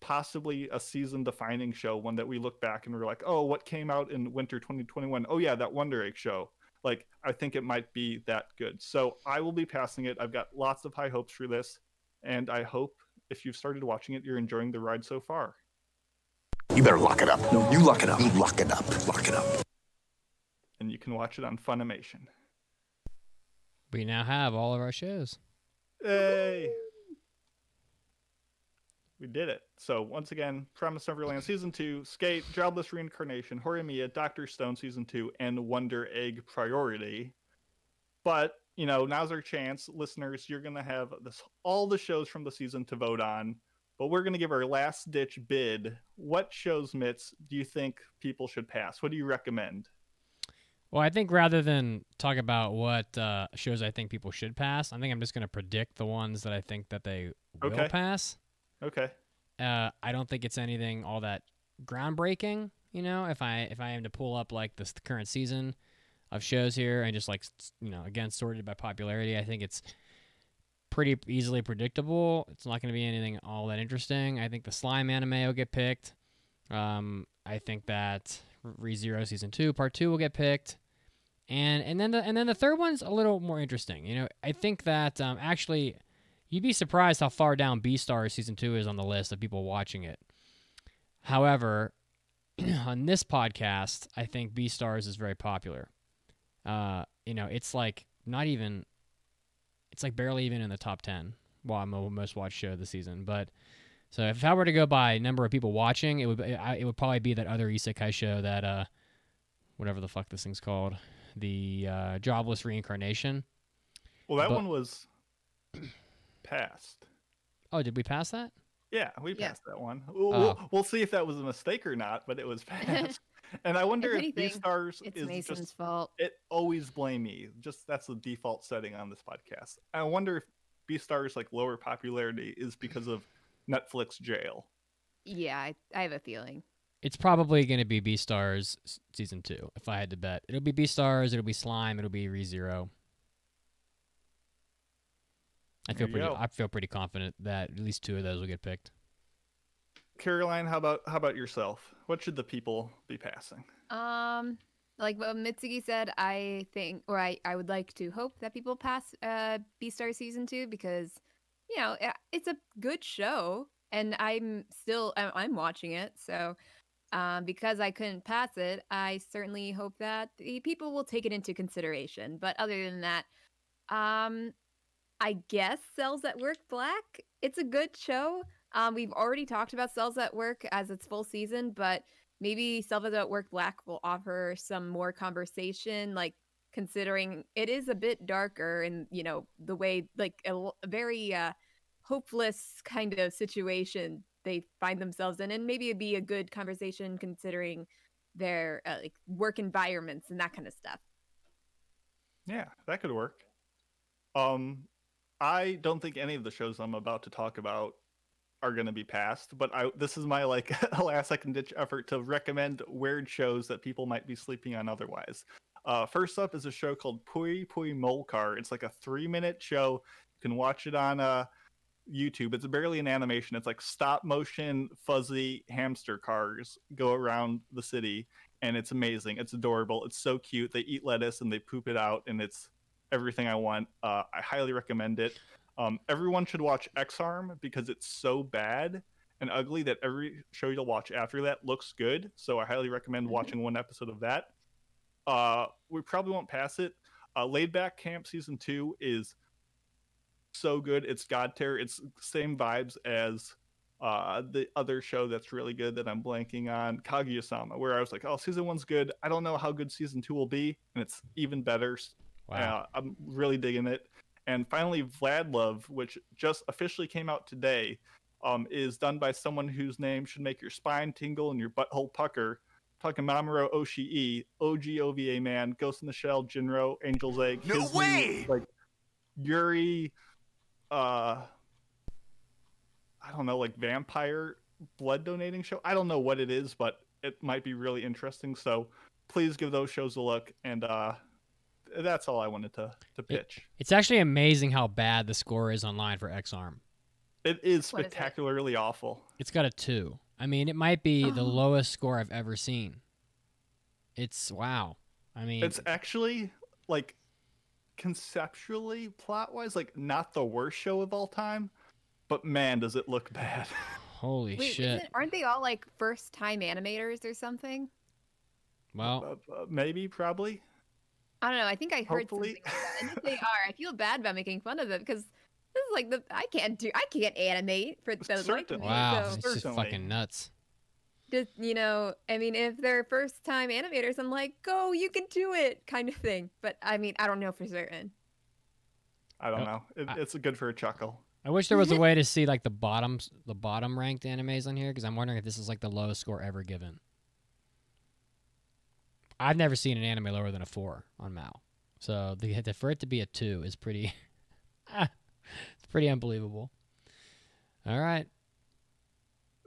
possibly a season defining show, one that we look back and we're like, oh, what came out in winter twenty twenty-one? Oh yeah, that Wonder Egg show. Like, I think it might be that good. So I will be passing it. I've got lots of high hopes for this. And I hope if you've started watching it, you're enjoying the ride so far. You better lock it up. No, you lock it up. You lock it up. Lock it up. And you can watch it on Funimation. We now have all of our shows. Hey. We did it. So once again, Promised Neverland Season two, Skate, Jobless Reincarnation, Horimiya, Doctor Stone Season two, and Wonder Egg Priority. But, you know, now's our chance. Listeners, you're going to have this all the shows from the season to vote on. But we're going to give our last-ditch bid. What shows, Mitts, do you think people should pass? What do you recommend? Well, I think rather than talk about what uh, shows I think people should pass, I think I'm just going to predict the ones that I think that they will okay. pass. Okay. Uh, I don't think it's anything all that groundbreaking, you know. If I if I am to pull up like this the current season of shows here and just like you know again sorted by popularity, I think it's pretty easily predictable. It's not going to be anything all that interesting. I think the slime anime will get picked. Um, I think that ReZero season two part two will get picked, and and then the and then the third one's a little more interesting. You know, I think that um, actually. You'd be surprised how far down Beastars Season two is on the list of people watching it. However, on this podcast, I think Beastars is very popular. Uh, you know, it's like not even... It's like barely even in the top ten. Well, I'm a most watched show of the season. But so if I were to go by number of people watching, it would it would probably be that other isekai show that... Uh, whatever the fuck this thing's called. The uh, Jobless Reincarnation. Well, that but, one was... passed. Oh, did we pass that? Yeah, we passed yeah. that one. We'll, oh. we'll, we'll see if that was a mistake or not, but it was passed. And I wonder if, if Beastars it's is Mason's just, fault. It always blame me. Just that's the default setting on this podcast. I wonder if Beastars like lower popularity is because of Netflix jail. Yeah, I, I have a feeling. It's probably going to be Beastars season two. If I had to bet, it'll be Beastars. It'll be Slime. It'll be ReZero. I feel pretty. Go. I feel pretty confident that at least two of those will get picked. Caroline, how about how about yourself? What should the people be passing? Um, like what Mitsugi said, I think, or I, I would like to hope that people pass uh, Beastars season two because, you know, it, it's a good show, and I'm still I'm watching it. So, um, because I couldn't pass it, I certainly hope that the people will take it into consideration. But other than that, um. I guess Cells at Work Black. It's a good show. Um, we've already talked about Cells at Work as its full season, but maybe Cells at Work Black will offer some more conversation, like considering it is a bit darker and, you know, the way like a, a very uh, hopeless kind of situation they find themselves in. And maybe it'd be a good conversation considering their uh, like work environments and that kind of stuff. Yeah, that could work. Um, I don't think any of the shows I'm about to talk about are going to be passed, but I this is my like last second-ditch effort to recommend weird shows that people might be sleeping on otherwise. Uh, first up is a show called Pui Pui Molcar. It's like a three-minute show. You can watch it on uh, YouTube. It's barely an animation. It's like stop-motion, fuzzy hamster cars go around the city, and it's amazing. It's adorable. It's so cute. They eat lettuce, and they poop it out, and it's everything I want. Uh, I highly recommend it. Um, everyone should watch X-Arm because it's so bad and ugly that every show you'll watch after that looks good. So I highly recommend watching one episode of that. Uh, we probably won't pass it. Uh, Laid Back Camp Season two is so good. It's God Terror. It's same vibes as uh, the other show that's really good that I'm blanking on, Kaguya-sama, where I was like, oh, Season one's good. I don't know how good Season two will be, and it's even better. Wow. Uh, I'm really digging it. And finally, Vladlove, which just officially came out today, um, is done by someone whose name should make your spine tingle and your butthole pucker. I'm talking Mamoru Oshii, O G O V A man, Ghost in the Shell, Jinro, Angel's Egg. No His way! Name, like Yuri, uh, I don't know, like vampire blood donating show. I don't know what it is, but it might be really interesting. So please give those shows a look. And, uh, that's all I wanted to, to pitch. It, it's actually amazing how bad the score is online for X-Arm. It is spectacularly is it? awful. It's got a two. I mean, it might be the lowest score I've ever seen. It's, wow. I mean... It's actually, like, conceptually, plot-wise, like, not the worst show of all time, but man, does it look bad. Holy Wait, shit. Aren't they all, like, first-time animators or something? Well... Uh, uh, maybe, probably. I don't know. I think I heard Hopefully. something like that. And if they are, I feel bad about making fun of them because this is like the I can't do I can't animate for those like me, Wow, so. It's just fucking nuts. Just you know, I mean, if they're first time animators, I'm like, go, you can do it, kind of thing. But I mean, I don't know for certain. I don't know. It, I, it's good for a chuckle. I wish there was a way to see like the bottoms, the bottom ranked animes on here because I'm wondering if this is like the lowest score ever given. I've never seen an anime lower than a four on Mal, so the, the, for it to be a two is pretty, it's pretty unbelievable. All right,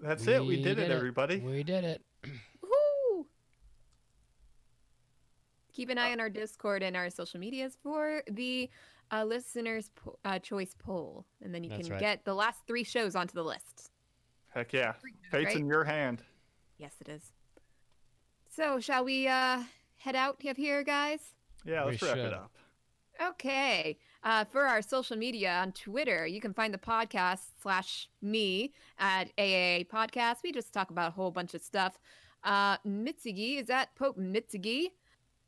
that's we it. We did, did it, it, everybody. We did it. Woo! Keep an eye on our Discord and our social medias for the uh, listeners' po uh, choice poll, and then you that's can right. get the last three shows onto the list. Heck yeah! Fate's right? in your hand. Yes, it is. So, shall we uh, head out of here, guys? Yeah, let's wrap it up. Okay. Uh, for our social media on Twitter, you can find the podcast slash me at A A A Podcast. We just talk about a whole bunch of stuff. Uh, Mitsugi is at Pope Mitsugi.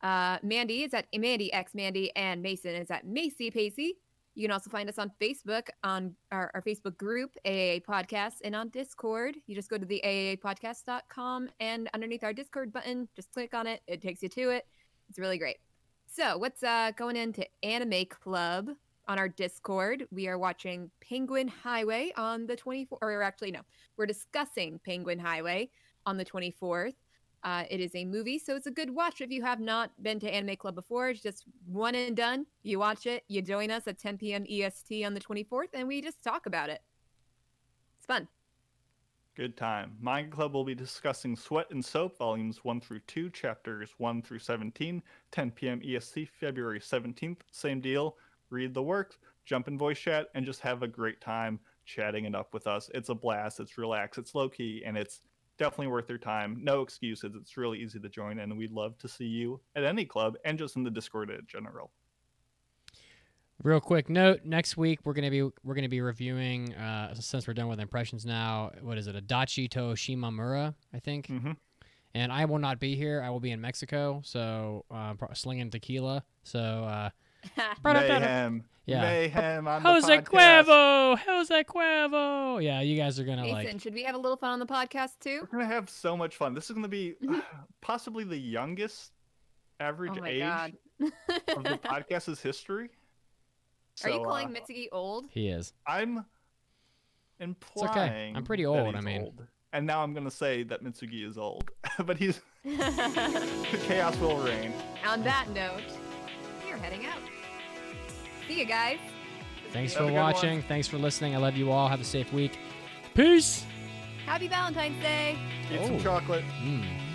Uh, Mandy is at Mandy X Mandy. And Mason is at Macy Pacey. You can also find us on Facebook, on our, our Facebook group, A A A Podcast, and on Discord. You just go to the A A A podcast dot com, and underneath our Discord button, just click on it. It takes you to it. It's really great. So what's uh, going into Anime Club on our Discord? We are watching Penguin Highway on the twenty-fourth. Or actually, no. We're discussing Penguin Highway on the twenty-fourth. Uh, it is a movie, so it's a good watch if you have not been to Anime Club before. It's just one and done. You watch it, you join us at ten p m E S T on the twenty-fourth, and we just talk about it. It's fun. Good time. Manga Club will be discussing Sweat and Soap, Volumes one through two, Chapters one through seventeen, ten p m E S T, February seventeenth. Same deal. Read the works, jump in voice chat, and just have a great time chatting it up with us. It's a blast. It's relaxed. It's low-key, and it's definitely worth their time. No excuses. It's really easy to join, and we'd love to see you at any club and just in the Discord in general. Real quick note: next week we're gonna be we're gonna be reviewing. Uh, since we're done with impressions now, what is it? Adachi to Shimamura, I think. Mm-hmm. And I will not be here. I will be in Mexico, so uh, slinging tequila. So uh, mayhem, yeah, mayhem. On Jose the Cuervo, Jose Cuervo. Yeah, you guys are gonna Mason, like. Mason, should we have a little fun on the podcast too? We're gonna have so much fun. This is gonna be possibly the youngest average oh age God. of the podcast's history. So, are you calling uh, Mitsugi old? He is. I'm implying. It's okay. I'm pretty old. I mean, old. And now I'm gonna say that Mitsugi is old, but he's. The chaos will reign. On that note, we are heading out. See you guys. Thanks Have for watching. One. Thanks for listening. I love you all. Have a safe week. Peace. Happy Valentine's Day. Eat oh. some chocolate. Mm.